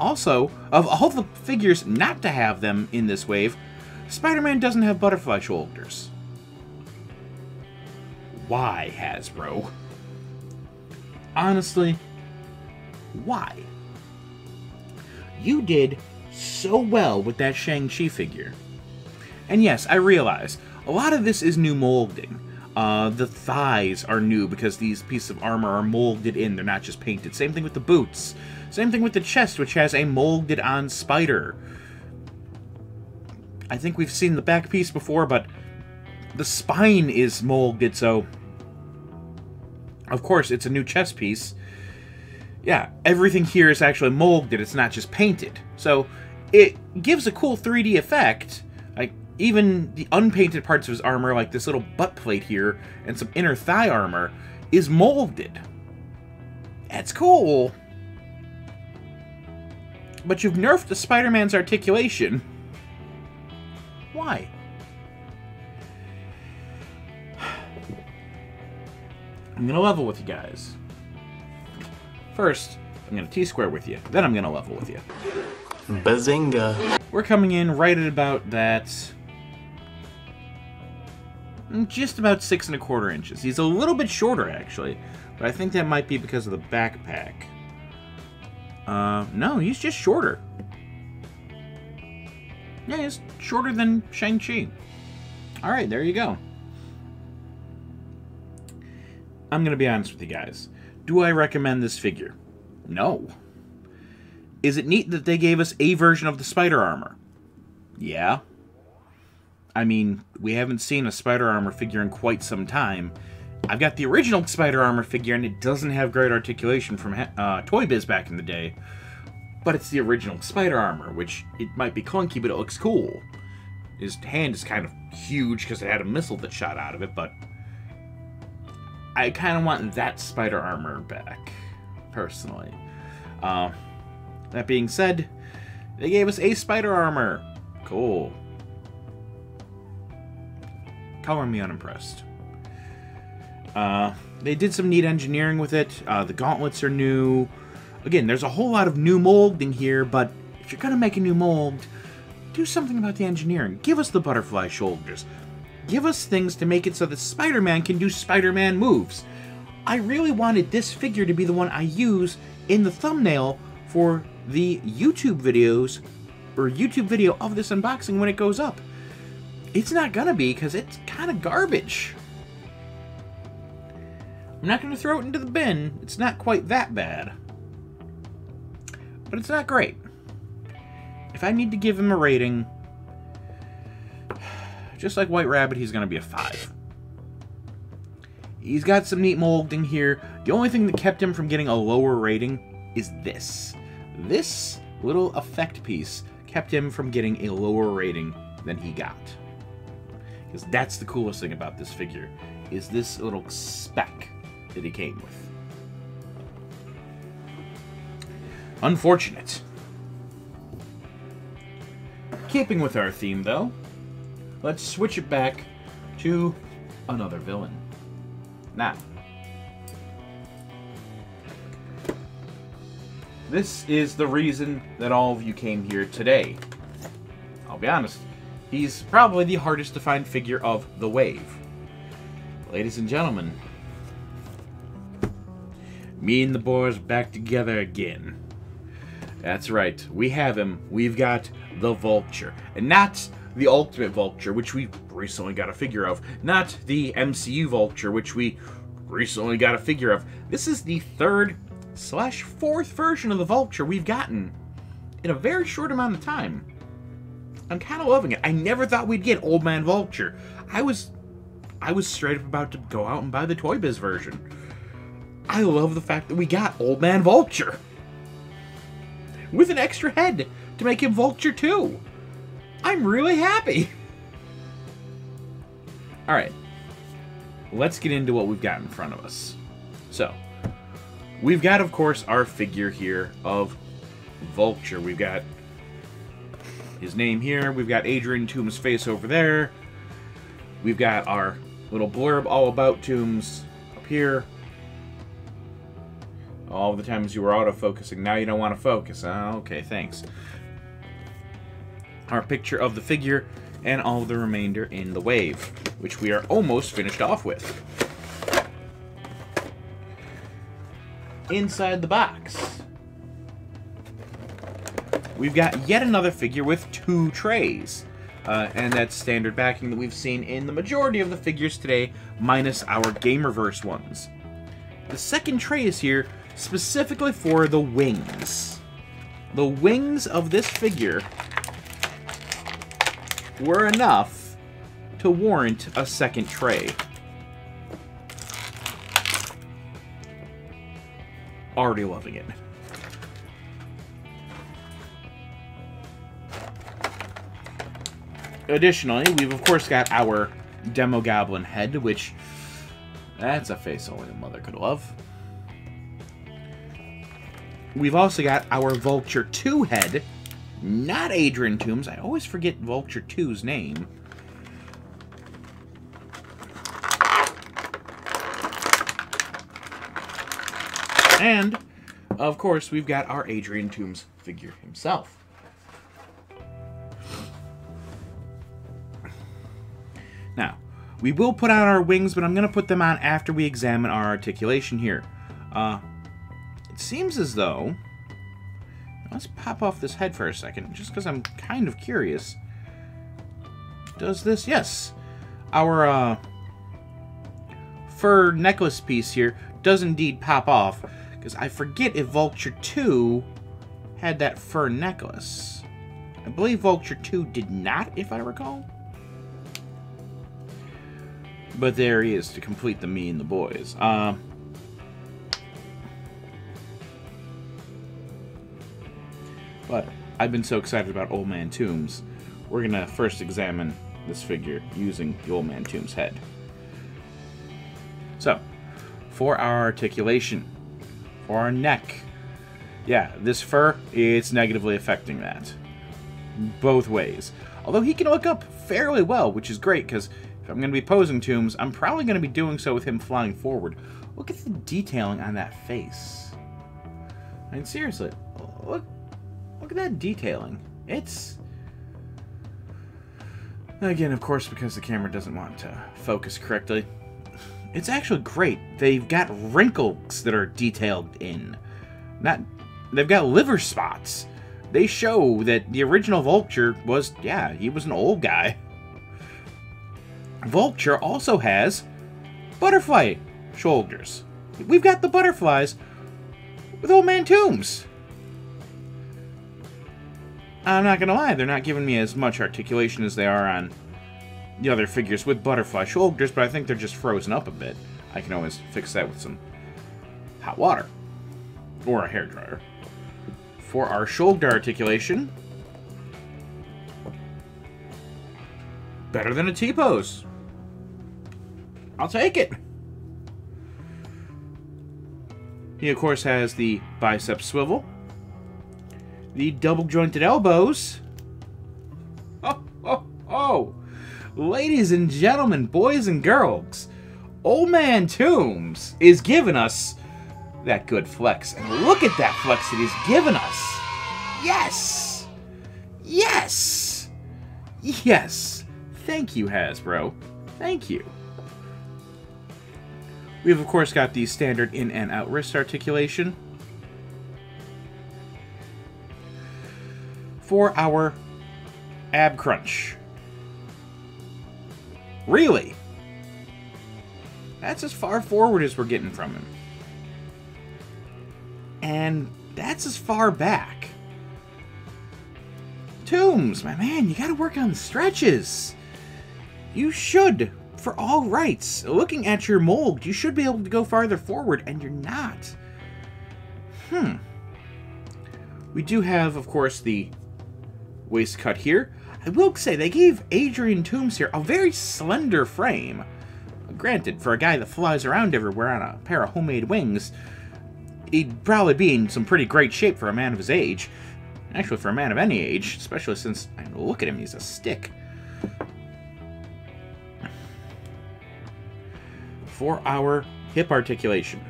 Also, of all the figures not to have them in this wave, Spider-Man doesn't have butterfly shoulders. Why, Hasbro? Honestly, why? You did so well with that Shang-Chi figure. And yes, I realize, a lot of this is new molding. The thighs are new because these pieces of armor are molded in, they're not just painted. Same thing with the boots. Same thing with the chest, which has a molded on spider. I think we've seen the back piece before, but the spine is molded, so of course it's a new chest piece. Yeah, everything here is actually molded, it's not just painted. So it gives a cool 3D effect. Like, even the unpainted parts of his armor, like this little butt plate here, and some inner thigh armor, is molded. That's cool. But you've nerfed the Spider-Man's articulation. Why? I'm gonna level with you guys. First, I'm gonna T-square with you, then I'm gonna level with you. Bazinga. We're coming in right at about that, just about 6 1/4 inches. He's a little bit shorter, actually, but I think that might be because of the backpack. No, he's just shorter. Yeah, he's shorter than Shang-Chi. All right, there you go. I'm gonna be honest with you guys. Do I recommend this figure? No. Is it neat that they gave us a version of the spider armor? Yeah. I mean, we haven't seen a spider armor figure in quite some time. I've got the original spider armor figure, and it doesn't have great articulation from Toy Biz back in the day. But it's the original spider armor, which it might be clunky, but it looks cool. His hand is kind of huge because it had a missile that shot out of it, but I kind of want that spider armor back, personally. That being said, they gave us a spider armor. Cool. Color me unimpressed. They did some neat engineering with it. The gauntlets are new. Again, there's a whole lot of new mold in here, but if you're going to make a new mold, do something about the engineering. Give us the butterfly shoulders. Give us things to make it so that Spider-Man can do Spider-Man moves. I really wanted this figure to be the one I use in the thumbnail for the YouTube videos, or YouTube video of this unboxing when it goes up. It's not gonna be, because it's kind of garbage. I'm not gonna throw it into the bin. It's not quite that bad. But it's not great. If I need to give him a rating, just like White Rabbit, he's gonna be a 5. He's got some neat molding here. The only thing that kept him from getting a lower rating is this. This little effect piece kept him from getting a lower rating than he got. Because that's the coolest thing about this figure, is this little speck that he came with. Unfortunate. Keeping with our theme, though, let's switch it back to another villain. Now, this is the reason that all of you came here today. I'll be honest, he's probably the hardest to find figure of the wave. Ladies and gentlemen, me and the boys back together again. That's right, we have him. We've got the Vulture. And not the Ultimate Vulture, which we recently got a figure of. Not the MCU Vulture, which we recently got a figure of. This is the third/fourth version of the Vulture we've gotten in a very short amount of time. I'm kind of loving it. I never thought we'd get Old Man Vulture. I was straight up about to go out and buy the Toy Biz version. I love the fact that we got Old Man Vulture. With an extra head to make him Vulture too. I'm really happy. Alright. Let's get into what we've got in front of us. So, we've got, of course, our figure here of Vulture. We've got his name here. We've got Adrian Toomes' face over there. We've got our little blurb all about Toomes up here. All the times you were auto-focusing, now you don't want to focus. Okay, thanks. Our picture of the figure, and all the remainder in the wave, which we are almost finished off with. Inside the box, we've got yet another figure with two trays. And that's standard backing that we've seen in the majority of the figures today, minus our Gamerverse ones. The second tray is here specifically for the wings. The wings of this figure were enough to warrant a second tray. Already loving it. Additionally, we've of course got our Demogoblin head, which that's a face only a mother could love. We've also got our Vulture 2 head, not Adrian Toomes. I always forget Vulture 2's name. And, of course, we've got our Adrian Toomes figure himself. Now, we will put on our wings, but I'm going to put them on after we examine our articulation here. It seems as though... Let's pop off this head for a second, just because I'm kind of curious. Does this... Yes! Our fur necklace piece here does indeed pop off, because I forget if Vulture 2 had that fur necklace. I believe Vulture 2 did not, if I recall. But there he is to complete the me and the boys. But I've been so excited about Old Man Toomes. We're going to first examine this figure using the Old Man Toomes head. So, for our articulation, for our neck, yeah, this fur, it's negatively affecting that. Both ways. Although he can look up fairly well, which is great, because if I'm going to be posing Toomes, I'm probably going to be doing so with him flying forward. Look at the detailing on that face. I mean, seriously, look at that detailing. It's... Again, of course, because the camera doesn't want to focus correctly. It's actually great. They've got wrinkles that are detailed in. Not... They've got liver spots. They show that the original Vulture was... Yeah, he was an old guy. Vulture also has butterfly shoulders. We've got the butterflies with Old Man Toomes. I'm not going to lie, they're not giving me as much articulation as they are on the other figures with butterfly shoulders, but I think they're just frozen up a bit. I can always fix that with some hot water or a hairdryer. For our shoulder articulation, better than a T-pose. I'll take it. He, of course, has the bicep swivel, the double-jointed elbows. Oh, oh, oh. Ladies and gentlemen, boys and girls, Old Man Toomes is giving us that good flex. And look at that flex that he's giving us. Yes! Yes! Yes! Thank you, Hasbro. Thank you. We've, of course, got the standard in and out wrist articulation. For our ab crunch. Really? That's as far forward as we're getting from him. And that's as far back. Toomes, my man, you gotta work on stretches. You should. For all rights, looking at your mold, you should be able to go farther forward, and you're not. We do have, of course, the waist cut here. I will say, they gave Adrian Toomes here a very slender frame. Granted, for a guy that flies around everywhere on a pair of homemade wings, he'd probably be in some pretty great shape for a man of his age. Actually, for a man of any age, especially since, I mean, look at him, he's a stick. For our hip articulation.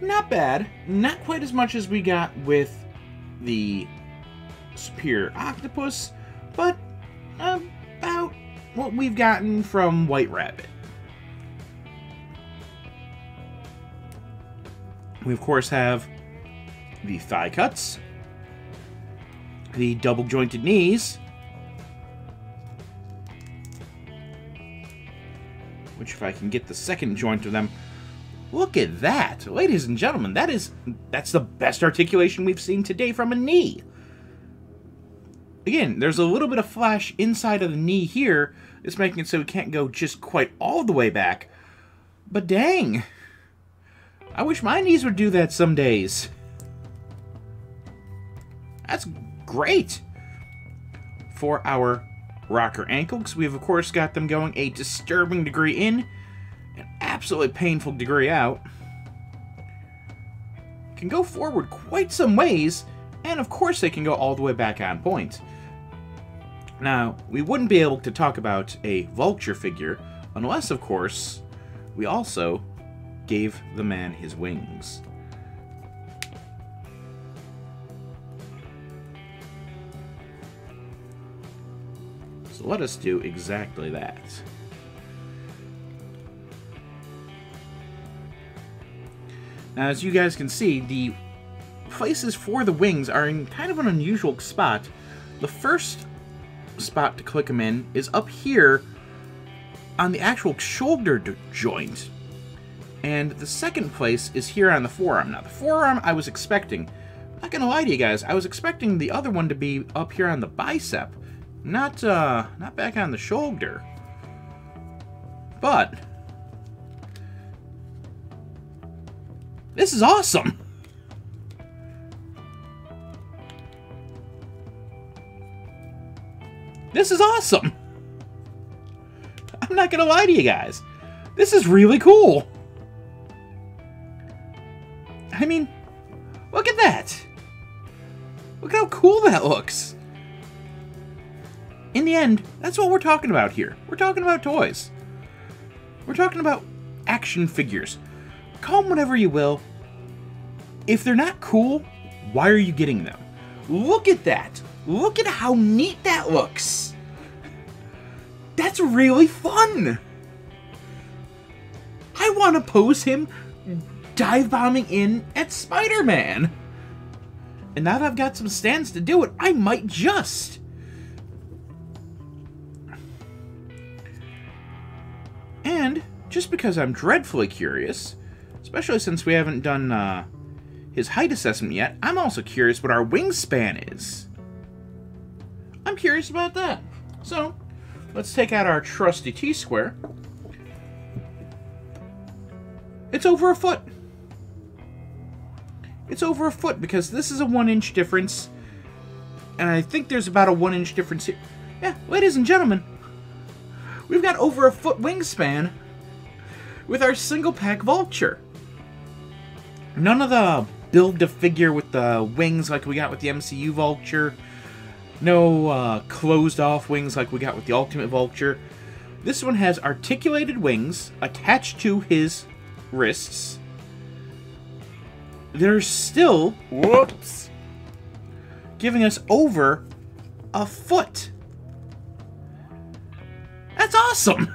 Not bad. Not quite as much as we got with the Superior Octopus, but about what we've gotten from White Rabbit. We, of course, have the thigh cuts, the double-jointed knees, which if I can get the second joint of them, look at that. Ladies and gentlemen, that's the best articulation we've seen today from a knee. Again, there's a little bit of flash inside of the knee here. It's making it so we can't go just quite all the way back. But dang, I wish my knees would do that some days. That's great. For our rocker ankles, we've of course got them going a disturbing degree in, an absolutely painful degree out. Can go forward quite some ways, and of course they can go all the way back on point. Now, we wouldn't be able to talk about a Vulture figure unless, of course, we also gave the man his wings. Let us do exactly that. Now, as you guys can see, the places for the wings are in kind of an unusual spot. The first spot to click them in is up here on the actual shoulder joint. And the second place is here on the forearm. Now, the forearm I was expecting, I'm not going to lie to you guys, I was expecting the other one to be up here on the bicep. Not back on the shoulder, but this is awesome. This is awesome. I'm not gonna lie to you guys. This is really cool. I mean, look at that. Look how cool that looks. In the end, that's what we're talking about here. We're talking about toys. We're talking about action figures. Call them whatever you will. If they're not cool, why are you getting them? Look at that. Look at how neat that looks. That's really fun. I want to pose him dive bombing in at Spider-Man. And now that I've got some stands to do it, I might just. And, just because I'm dreadfully curious, especially since we haven't done his height assessment yet, I'm also curious what our wingspan is. I'm curious about that. So, let's take out our trusty T-square. It's over a foot. It's over a foot because this is a 1-inch difference. And I think there's about a 1-inch difference here. Yeah, ladies and gentlemen, we've got over a foot wingspan with our single pack Vulture. None of the build-a-figure with the wings like we got with the MCU Vulture. No closed-off wings like we got with the Ultimate Vulture. This one has articulated wings attached to his wrists. They're still, whoops, giving us over a foot. That's awesome!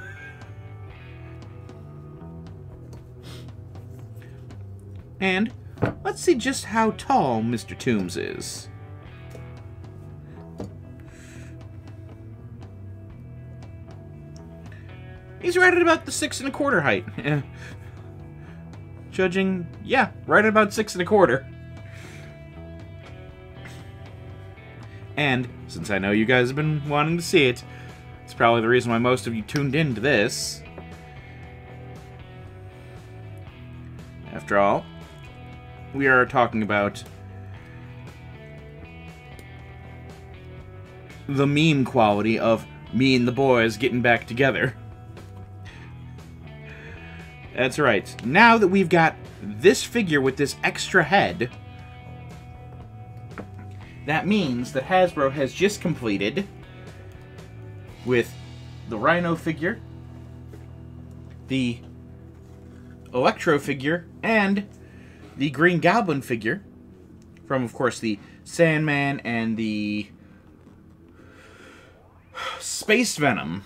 And let's see just how tall Mr. Toomes is. He's right at about the 6 1/4 height. Judging, yeah, right at about 6 1/4. And since I know you guys have been wanting to see it, it's probably the reason why most of you tuned into this. After all, we are talking about the meme quality of me and the boys getting back together. That's right. Now that we've got this figure with this extra head, that means that Hasbro has just completed with the Rhino figure, the Electro figure, and the Green Goblin figure from, of course, the Sandman and the Space Venom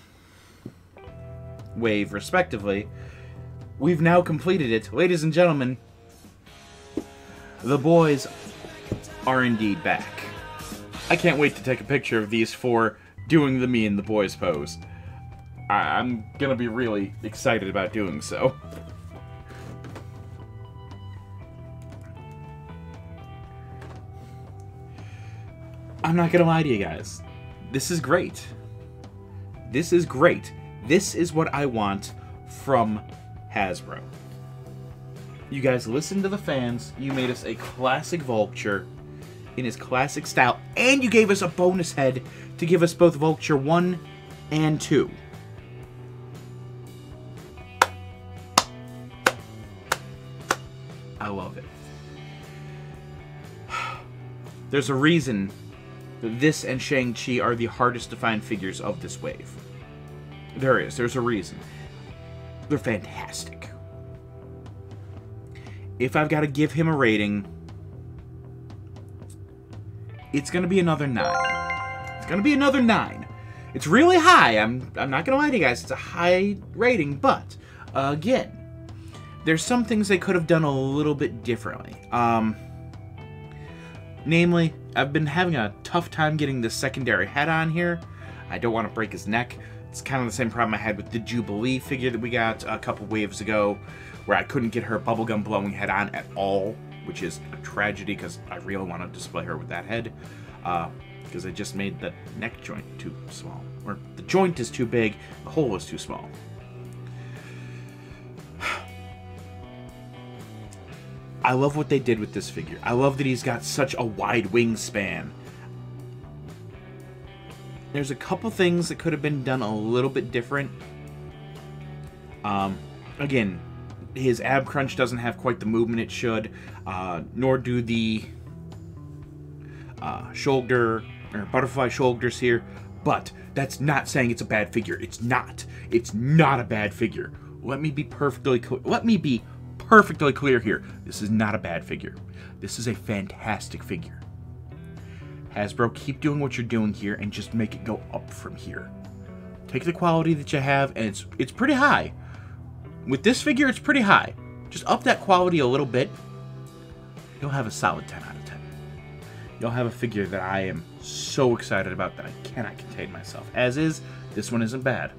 wave, respectively. We've now completed it. Ladies and gentlemen, the boys are indeed back. I can't wait to take a picture of these four doing the me and the boys pose. I'm gonna be really excited about doing so. I'm not gonna lie to you guys. This is great. This is great. This is what I want from Hasbro. You guys listened to the fans. You made us a classic Vulture in his classic style, and you gave us a bonus head to give us both Vulture 1 and 2. I love it. There's a reason that this and Shang-Chi are the hardest to find figures of this wave. There is. There's a reason. They're fantastic. If I've got to give him a rating, it's going to be another 9. It's going to be another 9. It's really high. I'm not going to lie to you guys. It's a high rating, but again, there's some things they could have done a little bit differently. Namely, I've been having a tough time getting the secondary head on here. I don't want to break his neck. It's kind of the same problem I had with the Jubilee figure that we got a couple waves ago, where I couldn't get her bubblegum blowing head on at all, which is a tragedy because I really want to display her with that head, because I just made the neck joint too small. Or the joint is too big, the hole is too small. I love what they did with this figure. I love that he's got such a wide wingspan. There's a couple things that could have been done a little bit different. Again, his ab crunch doesn't have quite the movement it should, nor do the shoulder or butterfly shoulders here. But that's not saying it's a bad figure. It's not. It's not a bad figure. Let me be perfectly clear. Let me be perfectly clear here. This is not a bad figure. This is a fantastic figure. Hasbro, keep doing what you're doing here and just make it go up from here. Take the quality that you have, and it's pretty high. With this figure, it's pretty high. Just up that quality a little bit. You'll have a solid 10 out of 10. You'll have a figure that I am so excited about that I cannot contain myself. As is, this one isn't bad,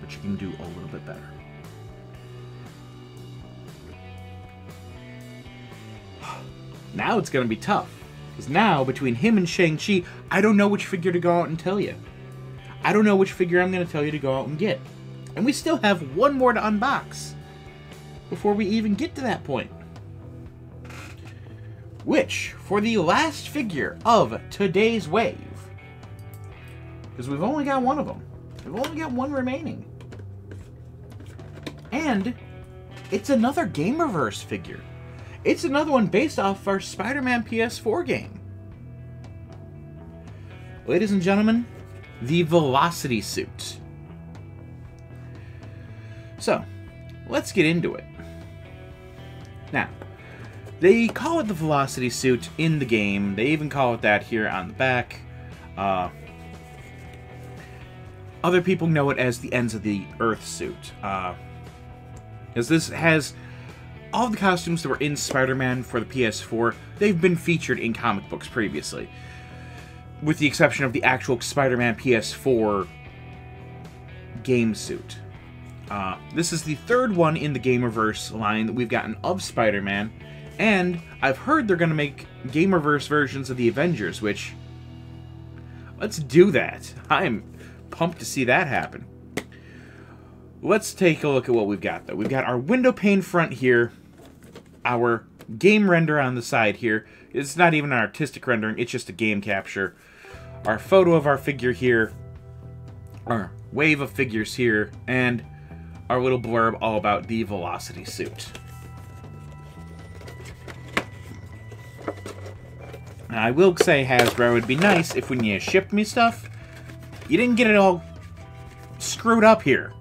but you can do a little bit better. Now it's going to be tough. Because now, between him and Shang-Chi, I don't know which figure to go out and tell you. I don't know which figure I'm going to tell you to go out and get. And we still have one more to unbox. before we even get to that point. Which, for the last figure of today's wave, because we've only got one of them. We've only got one remaining. And it's another Gamerverse figure. It's another one based off our Spider-Man PS4 game. Ladies and gentlemen, the Velocity Suit. So, let's get into it. Now, they call it the Velocity Suit in the game. They even call it that here on the back. Other people know it as the Ends of the Earth Suit. Because this has all the costumes that were in Spider-Man for the PS4. They've been featured in comic books previously, with the exception of the actual Spider-Man PS4 game suit. This is the third one in the Gamerverse line that we've gotten of Spider-Man, and I've heard they're going to make Gamerverse versions of the Avengers, which, let's do that. I'm pumped to see that happen. Let's take a look at what we've got, though. We've got our window pane front here, our game render on the side here. It's not even an artistic rendering, it's just a game capture. Our photo of our figure here, our wave of figures here, and our little blurb all about the Velocity Suit. Now, I will say, Hasbro, it would be nice if when you shipped me stuff, you didn't get it all screwed up here.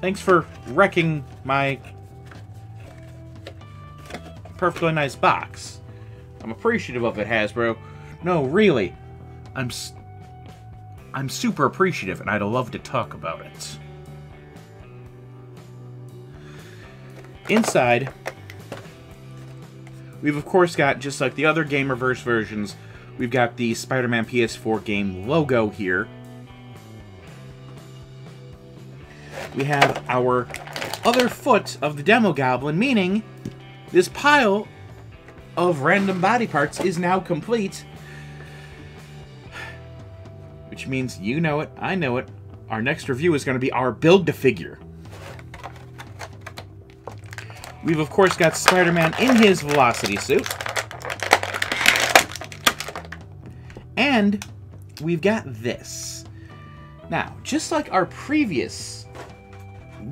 Thanks for wrecking my perfectly nice box. I'm appreciative of it, Hasbro. No, really. I'm super appreciative, and I'd love to talk about it. Inside, we've of course got, just like the other Gamerverse versions, we've got the Spider-Man PS4 game logo here. We have our other foot of the Demogoblin, meaning this pile of random body parts is now complete, which means you know it, I know it. Our next review is going to be our build-a-figure. We've, of course, got Spider-Man in his Velocity Suit. And we've got this. Now, just like our previous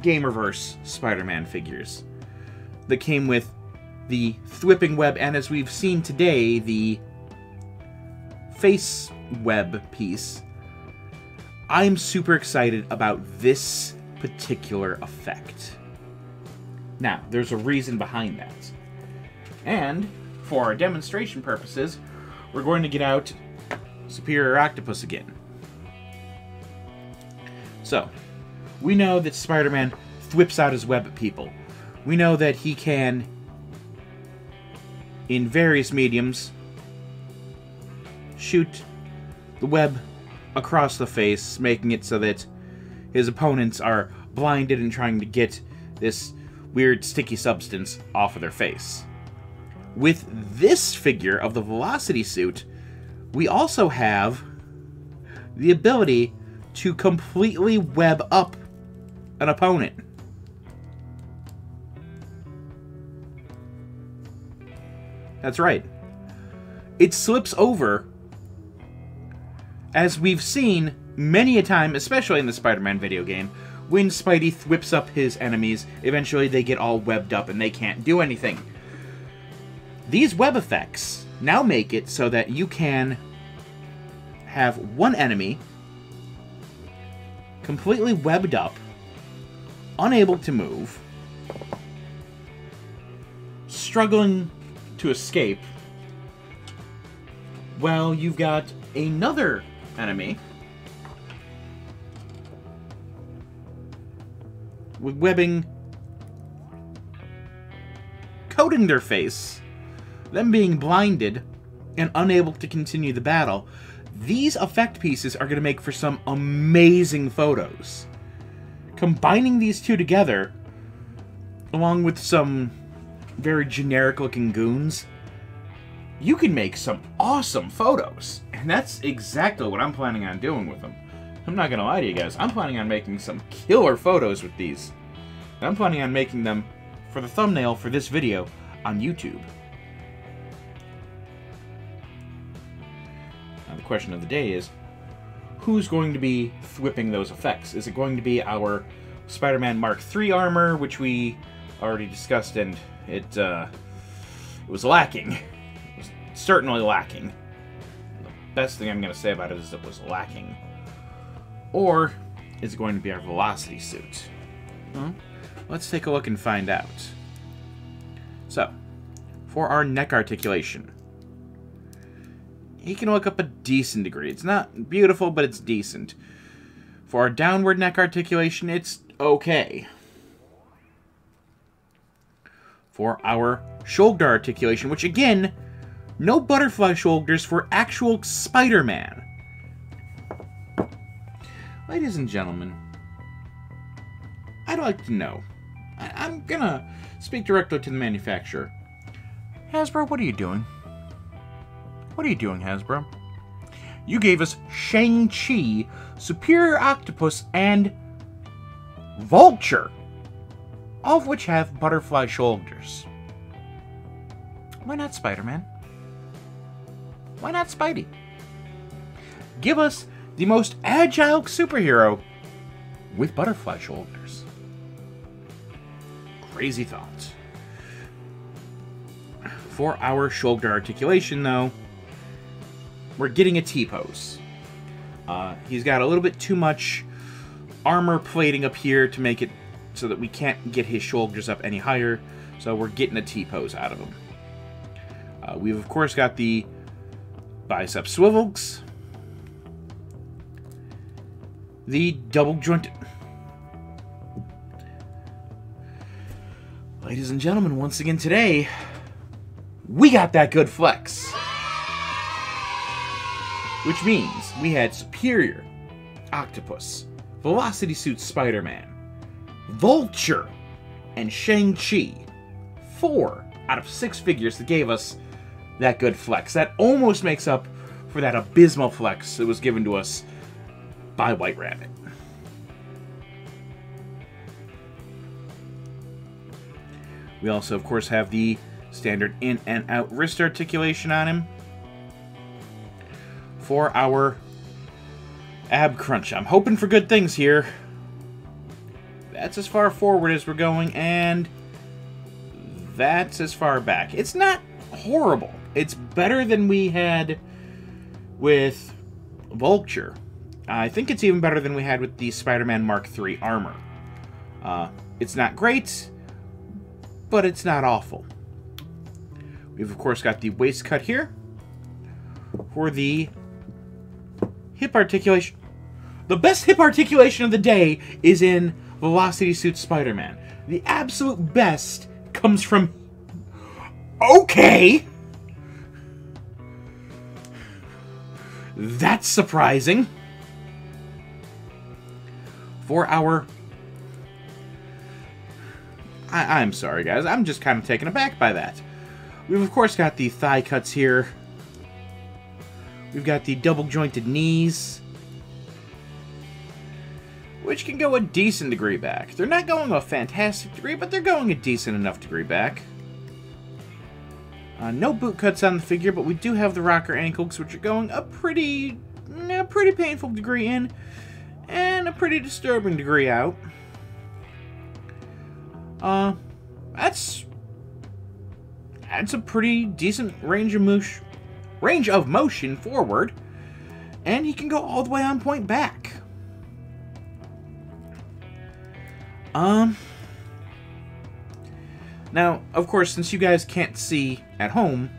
Gamerverse Spider-Man figures that came with the thwipping web, and as we've seen today, the face web piece. I'm super excited about this particular effect. Now, there's a reason behind that. And for our demonstration purposes, we're going to get out Superior Octopus again. So, we know that Spider-Man thwips out his web at people. We know that he can, in various mediums, shoot the web across the face, making it so that his opponents are blinded and trying to get this weird sticky substance off of their face. With this figure of the Velocity Suit, we also have the ability to completely web up an opponent. That's right. It slips over, as we've seen many a time, especially in the Spider-Man video game, when Spidey whips up his enemies, eventually they get all webbed up and they can't do anything. These web effects now make it so that you can have one enemy completely webbed up, unable to move, struggling to escape, while you've got another enemy with webbing coating their face, them being blinded and unable to continue the battle. These effect pieces are going to make for some amazing photos. Combining these two together, along with some very generic looking goons, you can make some awesome photos. And that's exactly what I'm planning on doing with them. I'm not going to lie to you guys, I'm planning on making some killer photos with these. and I'm planning on making them for the thumbnail for this video on YouTube. Now the question of the day is, who's going to be whipping those effects? Is it going to be our Spider-Man Mark III armor, which we already discussed, and it was lacking. It was certainly lacking. The best thing I'm going to say about it is it was lacking. Or is it going to be our Velocity Suit? Well, let's take a look and find out. So, for our neck articulation, he can look up a decent degree. It's not beautiful, but it's decent. For our downward neck articulation, it's okay. For our shoulder articulation, which again, no butterfly shoulders for actual Spider-Man. Ladies and gentlemen, I'd like to know. I'm gonna speak directly to the manufacturer. Hasbro, what are you doing? What are you doing, Hasbro? You gave us Shang-Chi, Superior Octopus, and Vulture, all of which have butterfly shoulders. Why not Spider-Man? Why not Spidey? Give us the most agile superhero with butterfly shoulders. Crazy thoughts. For our shoulder articulation, though, we're getting a T-pose. He's got a little bit too much armor plating up here to make it so that we can't get his shoulders up any higher, so we're getting a T-pose out of him. We've, of course, got the bicep swivels, the double jointed. Ladies and gentlemen, once again today, we got that good flex. Which means we had Superior Octopus, Velocity Suit Spider-Man, Vulture, and Shang-Chi. 4 out of 6 figures that gave us that good flex. That almost makes up for that abysmal flex that was given to us by White Rabbit. We also, of course, have the standard in and out wrist articulation on him. For our ab crunch, I'm hoping for good things here. That's as far forward as we're going, and that's as far back. It's not horrible. It's better than we had with Vulture. I think it's even better than we had with the Spider-Man Mark III armor. It's not great, but it's not awful. We've, of course, got the waist cut here. For the hip articulation. The best hip articulation of the day is in Velocity Suit Spider-Man. The absolute best comes from... Okay! That's surprising. For our... I'm sorry, guys. I'm just kind of taken aback by that. We've, of course, got the thigh cuts here. We've got the double-jointed knees, which can go a decent degree back. They're not going a fantastic degree, but they're going a decent enough degree back. No boot cuts on the figure, but we do have the rocker ankles, which are going a pretty painful degree in, and a pretty disturbing degree out. That's a pretty decent range of motion forward, and he can go all the way on point back. Now, of course, since you guys can't see at home,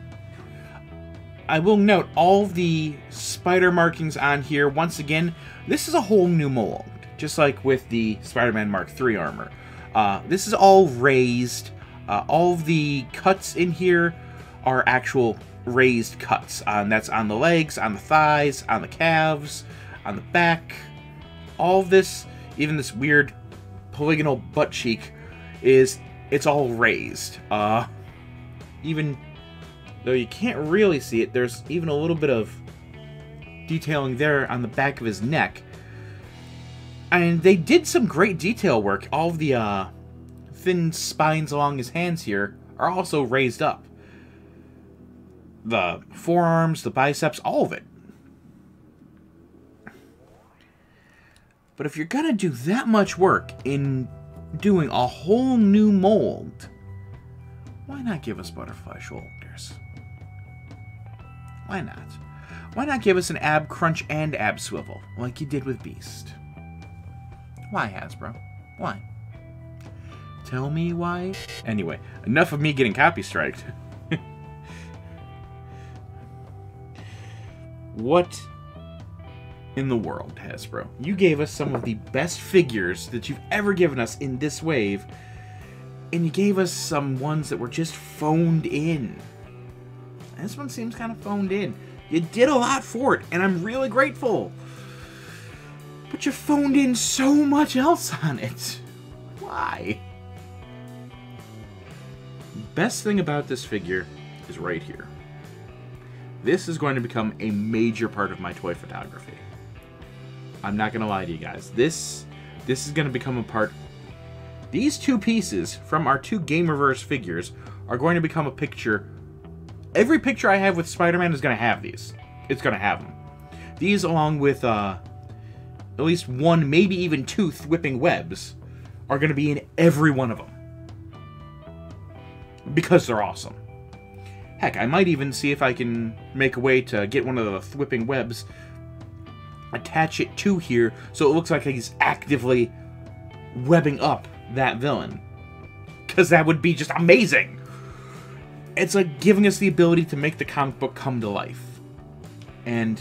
I will note all the spider markings on here. Once again, this is a whole new mold, just like with the Spider-Man Mark III armor. This is all raised. All the cuts in here are actual raised cuts. That's on the legs, on the thighs, on the calves, on the back. All of this, even this weird polygonal butt cheek, it's all raised. Even though you can't really see it, there's even a little bit of detailing there on the back of his neck. And they did some great detail work. All of the thin spines along his hands here are also raised up. The forearms, the biceps, all of it. But if you're going to do that much work in doing a whole new mold, why not give us butterfly shoulders? Why not? Why not give us an ab crunch and ab swivel, like you did with Beast? Why, Hasbro? Why? Tell me why? Anyway, enough of me getting copy-striked. What in the world, Hasbro? You gave us some of the best figures that you've ever given us in this wave, and you gave us some ones that were just phoned in. This one seems kind of phoned in. You did a lot for it, and I'm really grateful. But you phoned in so much else on it. Why? Best thing about this figure is right here. This is going to become a major part of my toy photography. I'm not going to lie to you guys. This is going to become a part... These two pieces from our two Gamerverse figures are going to become a picture... Every picture I have with Spider-Man is going to have these. It's going to have them. These, along with at least one, maybe even two Thwipping Webs, are going to be in every one of them. Because they're awesome. Heck, I might even see if I can make a way to get one of the Thwipping Webs, attach it to here, so it looks like he's actively webbing up that villain. Because that would be just amazing! It's like giving us the ability to make the comic book come to life. And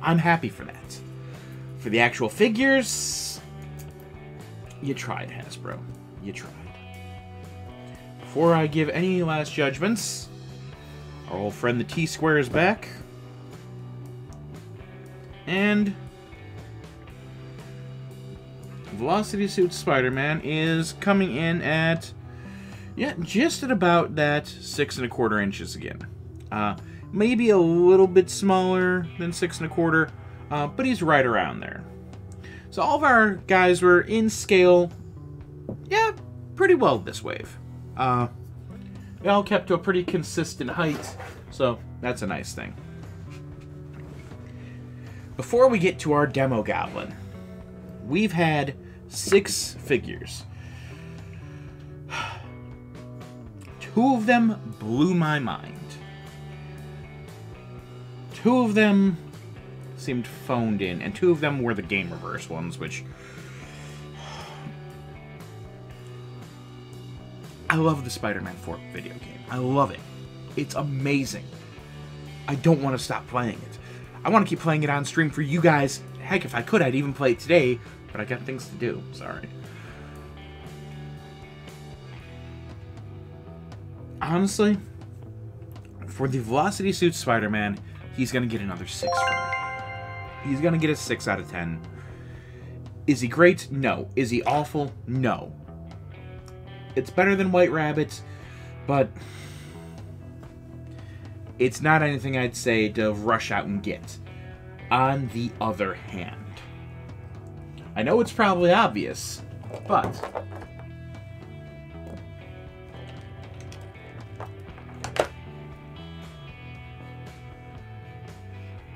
I'm happy for that. For the actual figures, you tried, Hasbro. You tried. Before I give any last judgments... Our old friend the T-Square is back. And Velocity Suit Spider-Man is coming in at, yeah, just at about that 6 1/4 inches again. Maybe a little bit smaller than 6 1/4, but he's right around there. So all of our guys were in scale, yeah, pretty well this wave. They all kept to a pretty consistent height, so that's a nice thing. Before we get to our Demogoblin, we've had 6 figures. 2 of them blew my mind. 2 of them seemed phoned in, and 2 of them were the Gamerverse ones, which... I love the Spider-Man 4 video game. I love it. It's amazing. I don't want to stop playing it. I want to keep playing it on stream for you guys. Heck, if I could, I'd even play it today, but I got things to do. Sorry. Honestly, for the Velocity Suit Spider-Man, he's going to get another 6 for me. He's going to get a 6 out of 10. Is he great? No. Is he awful? No. It's better than White Rabbit, but it's not anything I'd say to rush out and get. On the other hand, I know it's probably obvious, but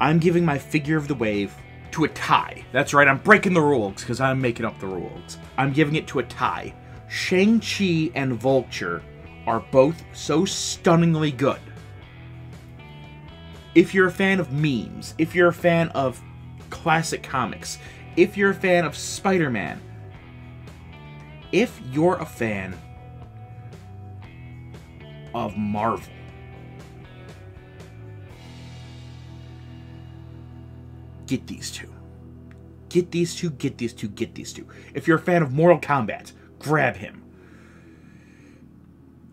I'm giving my figure of the wave to a tie. That's right, I'm breaking the rules because I'm making up the rules. I'm giving it to a tie. Shang-Chi and Vulture are both so stunningly good. If you're a fan of memes, if you're a fan of classic comics, if you're a fan of Spider-Man, if you're a fan of Marvel, get these two. Get these two, get these two, get these two. If you're a fan of Mortal Kombat, grab him.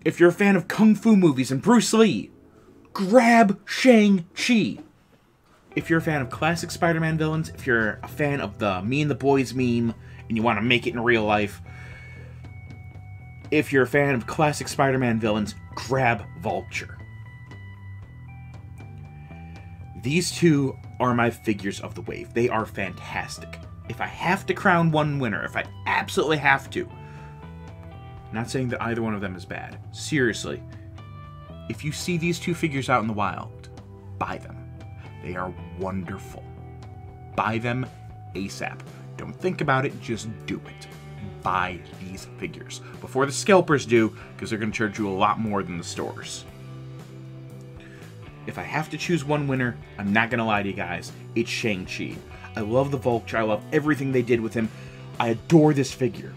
If you're a fan of Kung Fu movies and Bruce Lee, grab Shang-Chi. If you're a fan of classic Spider-Man villains, if you're a fan of the Me and the Boys meme and you want to make it in real life, if you're a fan of classic Spider-Man villains, grab Vulture. These two are my figures of the wave. They are fantastic. If I have to crown one winner, if I absolutely have to, Not saying that either one of them is bad. Seriously. If you see these two figures out in the wild, buy them. They are wonderful. Buy them ASAP. Don't think about it, just do it. Buy these figures before the scalpers do, because they're going to charge you a lot more than the stores. If I have to choose one winner, I'm not going to lie to you guys, it's Shang-Chi. I love the Vulture. I love everything they did with him. I adore this figure.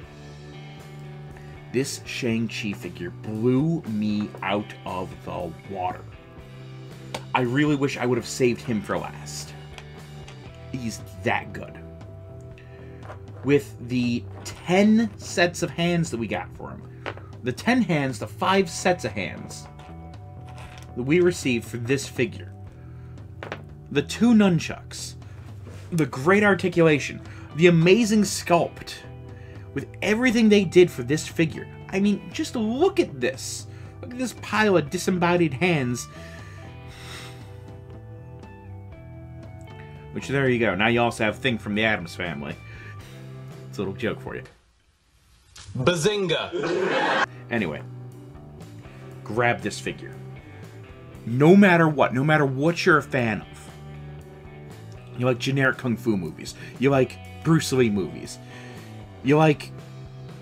This Shang-Chi figure blew me out of the water. I really wish I would have saved him for last. He's that good. With the 10 sets of hands that we got for him, the 10 hands, the 5 sets of hands that we received for this figure, the 2 nunchucks, the great articulation, the amazing sculpt, with everything they did for this figure. I mean, just look at this. Look at this pile of disembodied hands. Which, there you go. Now you also have Thing from the Addams Family. It's a little joke for you. Bazinga! Anyway. Grab this figure. No matter what you're a fan of. You like generic kung fu movies. You like Bruce Lee movies. You like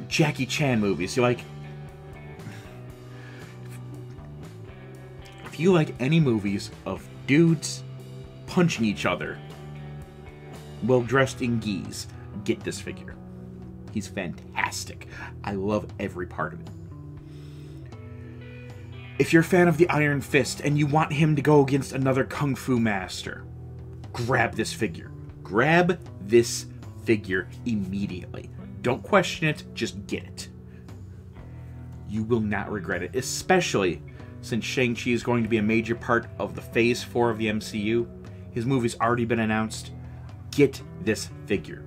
Jackie Chan movies. You like... If you like any movies of dudes punching each other well dressed in geese, get this figure. He's fantastic. I love every part of it. If you're a fan of the Iron Fist and you want him to go against another kung fu master, grab this figure. Grab this figure immediately. Don't question it, just get it. You will not regret it, especially since Shang-Chi is going to be a major part of the Phase 4 of the MCU. His movie's already been announced. Get this figure.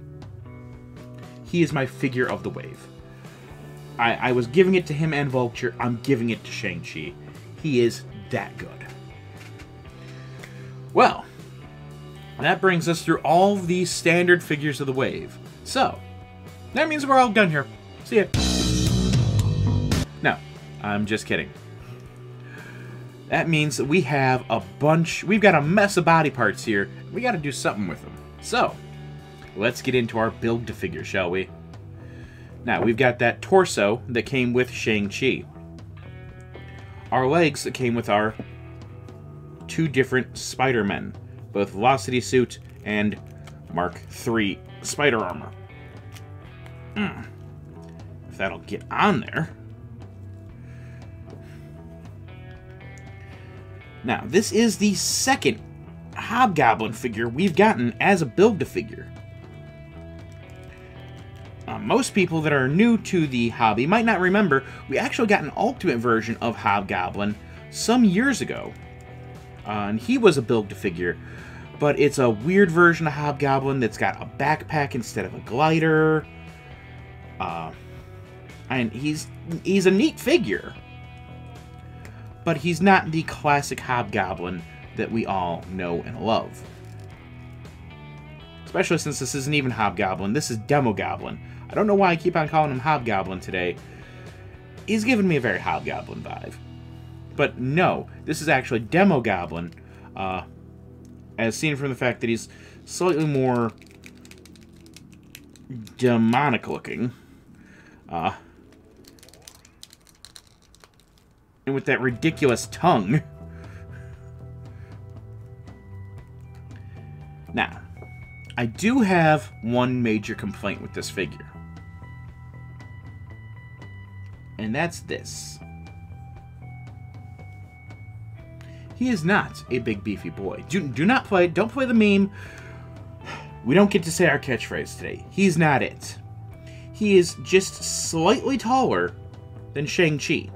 He is my figure of the wave. I was giving it to him and Vulture. I'm giving it to Shang-Chi. He is that good. Well, that brings us through all the standard figures of the wave. So, that means we're all done here. See ya. No, I'm just kidding. That means that we have a bunch, we've got a mess of body parts here. We got to do something with them. So, let's get into our build to figure, shall we? Now, we've got that torso that came with Shang-Chi. Our legs that came with our two different Spider-Men, both Velocity Suit and Mark III Spider Armor. If that'll get on there. Now, this is the second Hobgoblin figure we've gotten as a build-a-figure. Most people that are new to the hobby might not remember, we actually got an Ultimate version of Hobgoblin some years ago. And he was a build-a-figure, but it's a weird version of Hobgoblin that's got a backpack instead of a glider. And he's a neat figure. But he's not the classic Hobgoblin that we all know and love. Especially since this isn't even Hobgoblin, this is Demogoblin. I don't know why I keep on calling him Hobgoblin today. He's giving me a very Hobgoblin vibe. But no, this is actually Demogoblin, as seen from the fact that he's slightly more demonic looking. And with that ridiculous tongue. Now, I do have one major complaint with this figure. And that's this. He is not a big beefy boy. Don't play the meme. We don't get to say our catchphrase today. He's not it. He is just slightly taller than Shang-Chi.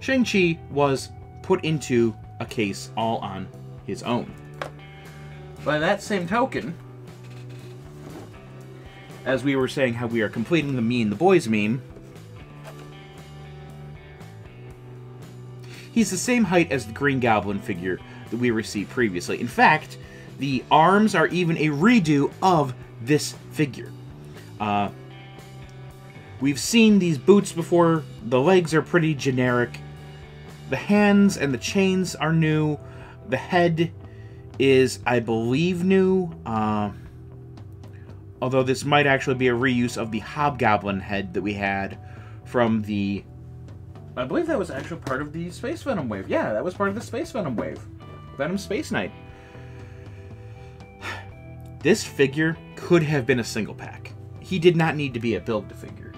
Shang-Chi was put into a case all on his own. By that same token, as we were saying how we are completing the Me and the Boys meme, he's the same height as the Green Goblin figure that we received previously. In fact, the arms are even a redo of this figure. We've seen these boots before. The legs are pretty generic. The hands and the chains are new. The head is, I believe, new. Although this might actually be a reuse of the Hobgoblin head that we had from the... I believe that was actually part of the Space Venom wave. Yeah, that was part of the Space Venom wave. Venom Space Knight. This figure could have been a single pack. He did not need to be a build-to-figure.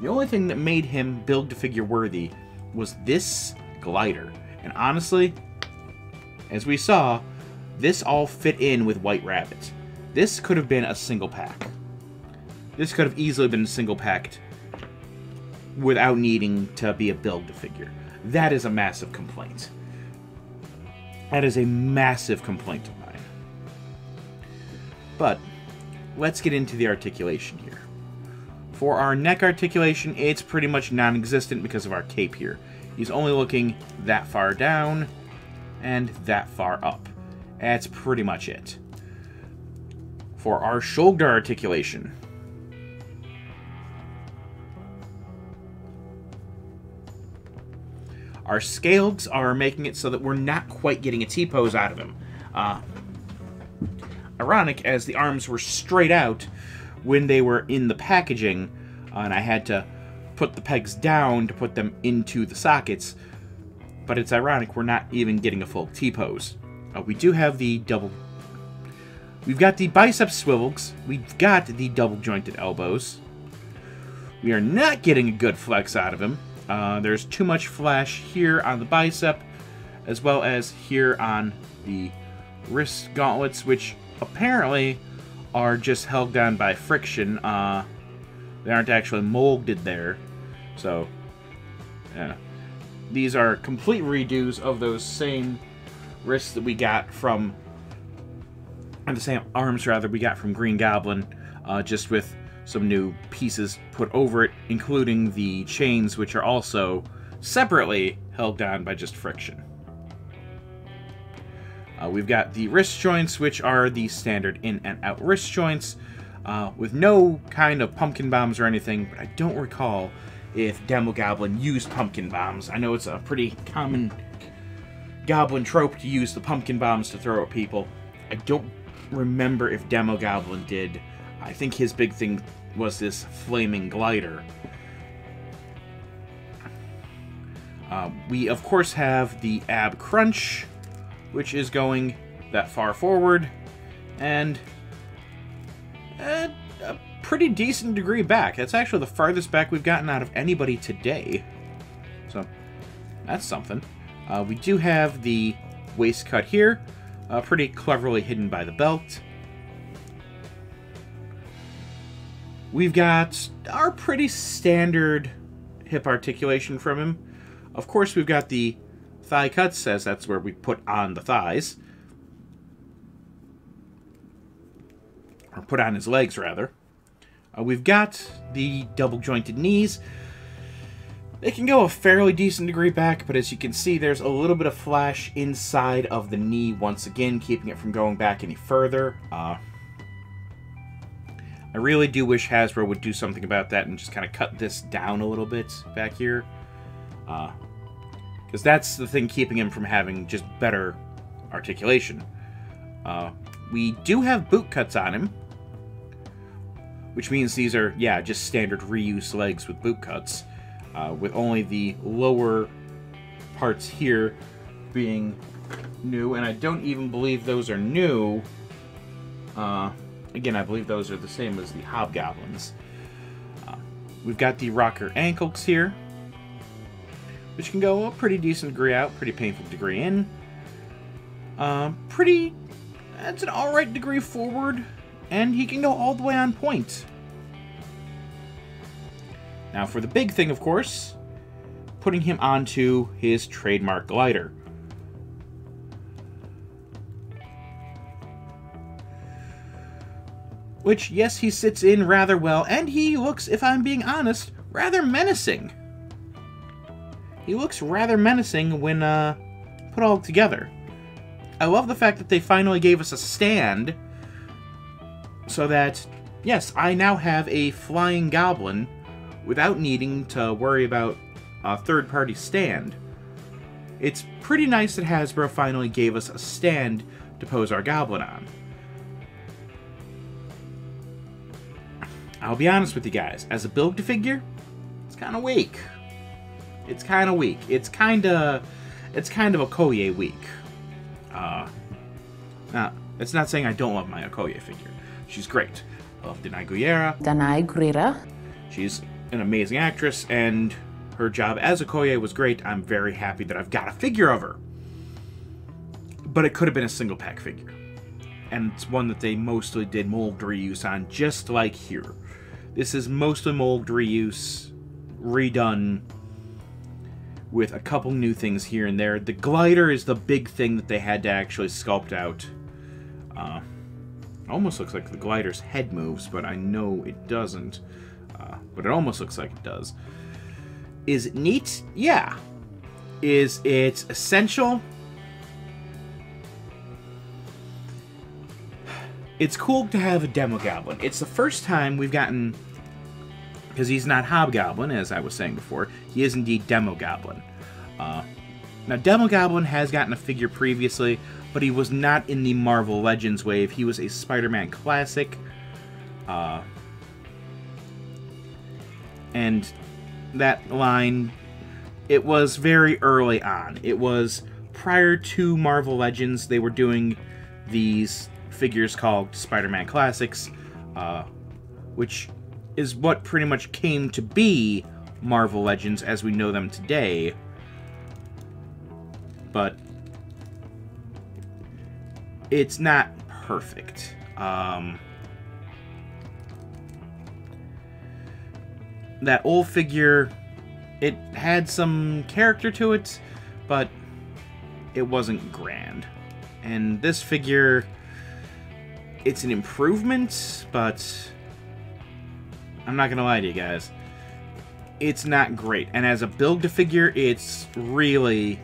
The only thing that made him build-to-figure worthy was this glider. And honestly, as we saw, this all fit in with White Rabbit. This could have been a single pack. This could have easily been single packed without needing to be a build-to-figure. That is a massive complaint. That is a massive complaint of mine. But let's get into the articulation here. For our neck articulation, it's pretty much non-existent because of our cape here. He's only looking that far down and that far up. That's pretty much it. For our shoulder articulation, our scales are making it so that we're not quite getting a T-pose out of him. Ironic, as the arms were straight out when they were in the packaging, and I had to put the pegs down to put them into the sockets, but it's ironic we're not even getting a full T-pose. We do have the double... We've got the bicep swivels. We've got the double-jointed elbows. We are not getting a good flex out of him. There's too much flash here on the bicep, as well as here on the wrist gauntlets, which apparently are just held down by friction. They aren't actually molded there. So, yeah. These are complete redos of those same wrists that we got from... and the same arms, rather, we got from Green Goblin, just with some new pieces put over it, including the chains, which are also separately held down by just friction. We've got the wrist joints, which are the standard in and out wrist joints, with no kind of pumpkin bombs or anything, but I don't recall if Demogoblin used pumpkin bombs. I know it's a pretty common goblin trope to use the pumpkin bombs to throw at people. I don't remember if Demogoblin did. I think his big thing was this flaming glider. We, of course, have the ab crunch, which is going that far forward, and a pretty decent degree back. That's actually the farthest back we've gotten out of anybody today. So, that's something. We do have the waist cut here, pretty cleverly hidden by the belt. We've got our pretty standard hip articulation from him. Of course, we've got the thigh cuts, as that's where we put on the thighs. Or put on his legs, rather. We've got the double-jointed knees. They can go a fairly decent degree back, but as you can see, there's a little bit of flash inside of the knee once again, keeping it from going back any further. I really do wish Hasbro would do something about that and just kind of cut this down a little bit back here. Because that's the thing keeping him from having just better articulation. We do have boot cuts on him. Which means these are, yeah, just standard reuse legs with boot cuts. With only the lower parts here being new. And I don't even believe those are new. Again, I believe those are the same as the Hobgoblins. We've got the rocker ankles here, which can go a pretty decent degree out, pretty painful degree in. That's an alright degree forward, and he can go all the way on point. Now for the big thing, of course, putting him onto his trademark glider. Which, yes, he sits in rather well, and he looks, if I'm being honest, rather menacing. He looks rather menacing when put all together. I love the fact that they finally gave us a stand so that, yes, I now have a flying goblin without needing to worry about a third-party stand. It's pretty nice that Hasbro finally gave us a stand to pose our Goblin on. I'll be honest with you guys, as a build-to-figure, it's kind of weak. It's kind of Okoye weak. Now, that's not saying I don't love my Okoye figure. She's great. I love Danai Gurira. She's an amazing actress, and her job as Okoye was great. I'm very happy that I've got a figure of her. But it could have been a single pack figure. And it's one that they mostly did mold reuse on, just like here. This is mostly mold reuse, redone, with a couple new things here and there. The glider is the big thing that they had to actually sculpt out. Almost looks like the glider's head moves, but I know it doesn't. But it almost looks like it does. Is it neat? Yeah. Is it essential? It's cool to have a Demogoblin. It's the first time we've gotten, because he's not Hobgoblin, as I was saying before. He is indeed Demogoblin. Now, Demogoblin has gotten a figure previously, but he was not in the Marvel Legends wave. He was a Spider-Man classic. And that line, it was very early on. It was prior to Marvel Legends. They were doing these figures called Spider-Man Classics, which is what pretty much came to be Marvel Legends as we know them today. But it's not perfect. That old figure, it had some character to it, but it wasn't grand. And this figure, it's an improvement, but I'm not gonna lie to you guys, it's not great. And as a build-to-figure, it's really,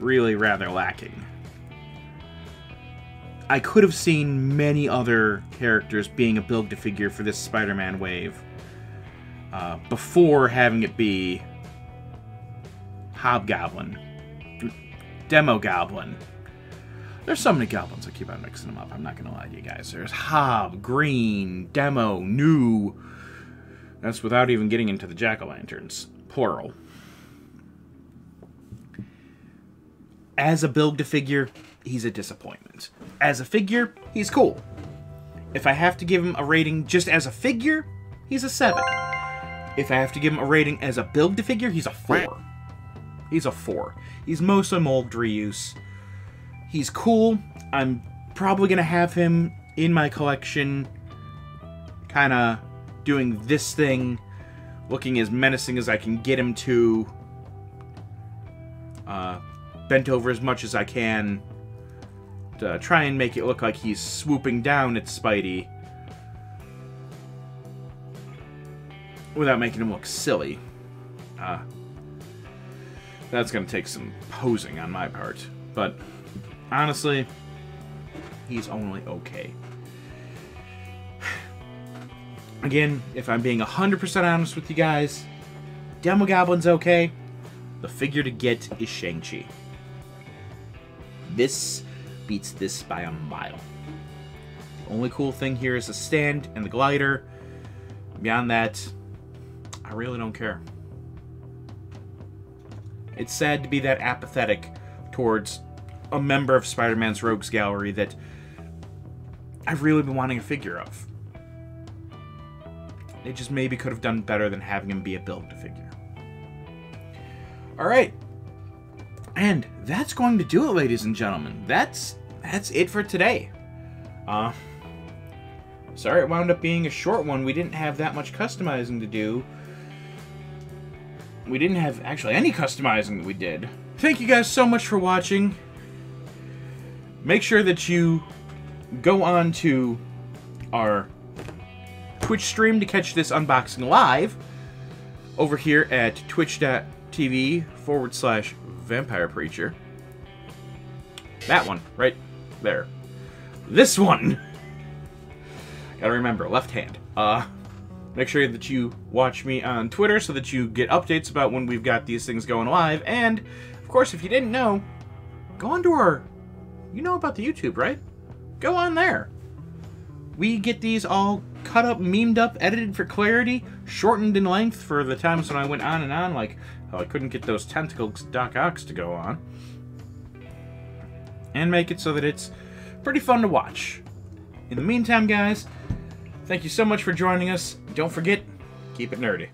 really rather lacking. I could have seen many other characters being a build-to-figure for this Spider-Man wave before having it be Hobgoblin, Demogoblin. There's so many goblins, I keep on mixing them up. I'm not going to lie to you guys. There's Hob, Green, Demo, New. That's without even getting into the jack-o'-lanterns. Plural. As a build-to-figure, he's a disappointment. As a figure, he's cool. If I have to give him a rating just as a figure, he's a 7. If I have to give him a rating as a build-to-figure, he's a 4. He's a 4. He's mostly mold reuse. He's cool. I'm probably going to have him in my collection, kind of doing this thing, looking as menacing as I can get him to, bent over as much as I can, to try and make it look like he's swooping down at Spidey, without making him look silly. That's going to take some posing on my part, but honestly, he's only okay. Again, if I'm being 100% honest with you guys, Demogoblin's okay. The figure to get is Shang-Chi. This beats this by a mile. The only cool thing here is the stand and the glider. Beyond that, I really don't care. It's sad to be that apathetic towards a member of Spider-Man's Rogues Gallery that I've really been wanting a figure of. They just maybe could have done better than having him be a build-to-figure. Alright. And that's going to do it, ladies and gentlemen. That's it for today. Sorry it wound up being a short one. We didn't have that much customizing to do. We didn't have actually any customizing that we did. Thank you guys so much for watching. Make sure that you go on to our Twitch stream to catch this unboxing live over here at twitch.tv/vampirepreacher. That one, right there. This one! Gotta remember, left hand. Make sure that you watch me on Twitter so that you get updates about when we've got these things going live. And, of course, if you didn't know, go on to our... You know about the YouTube, right? Go on there. We get these all cut up, memed up, edited for clarity, shortened in length for the times when I went on and on, like, oh, I couldn't get those tentacles Doc Ocks to go on. And make it so that it's pretty fun to watch. In the meantime, guys, thank you so much for joining us. Don't forget, keep it nerdy.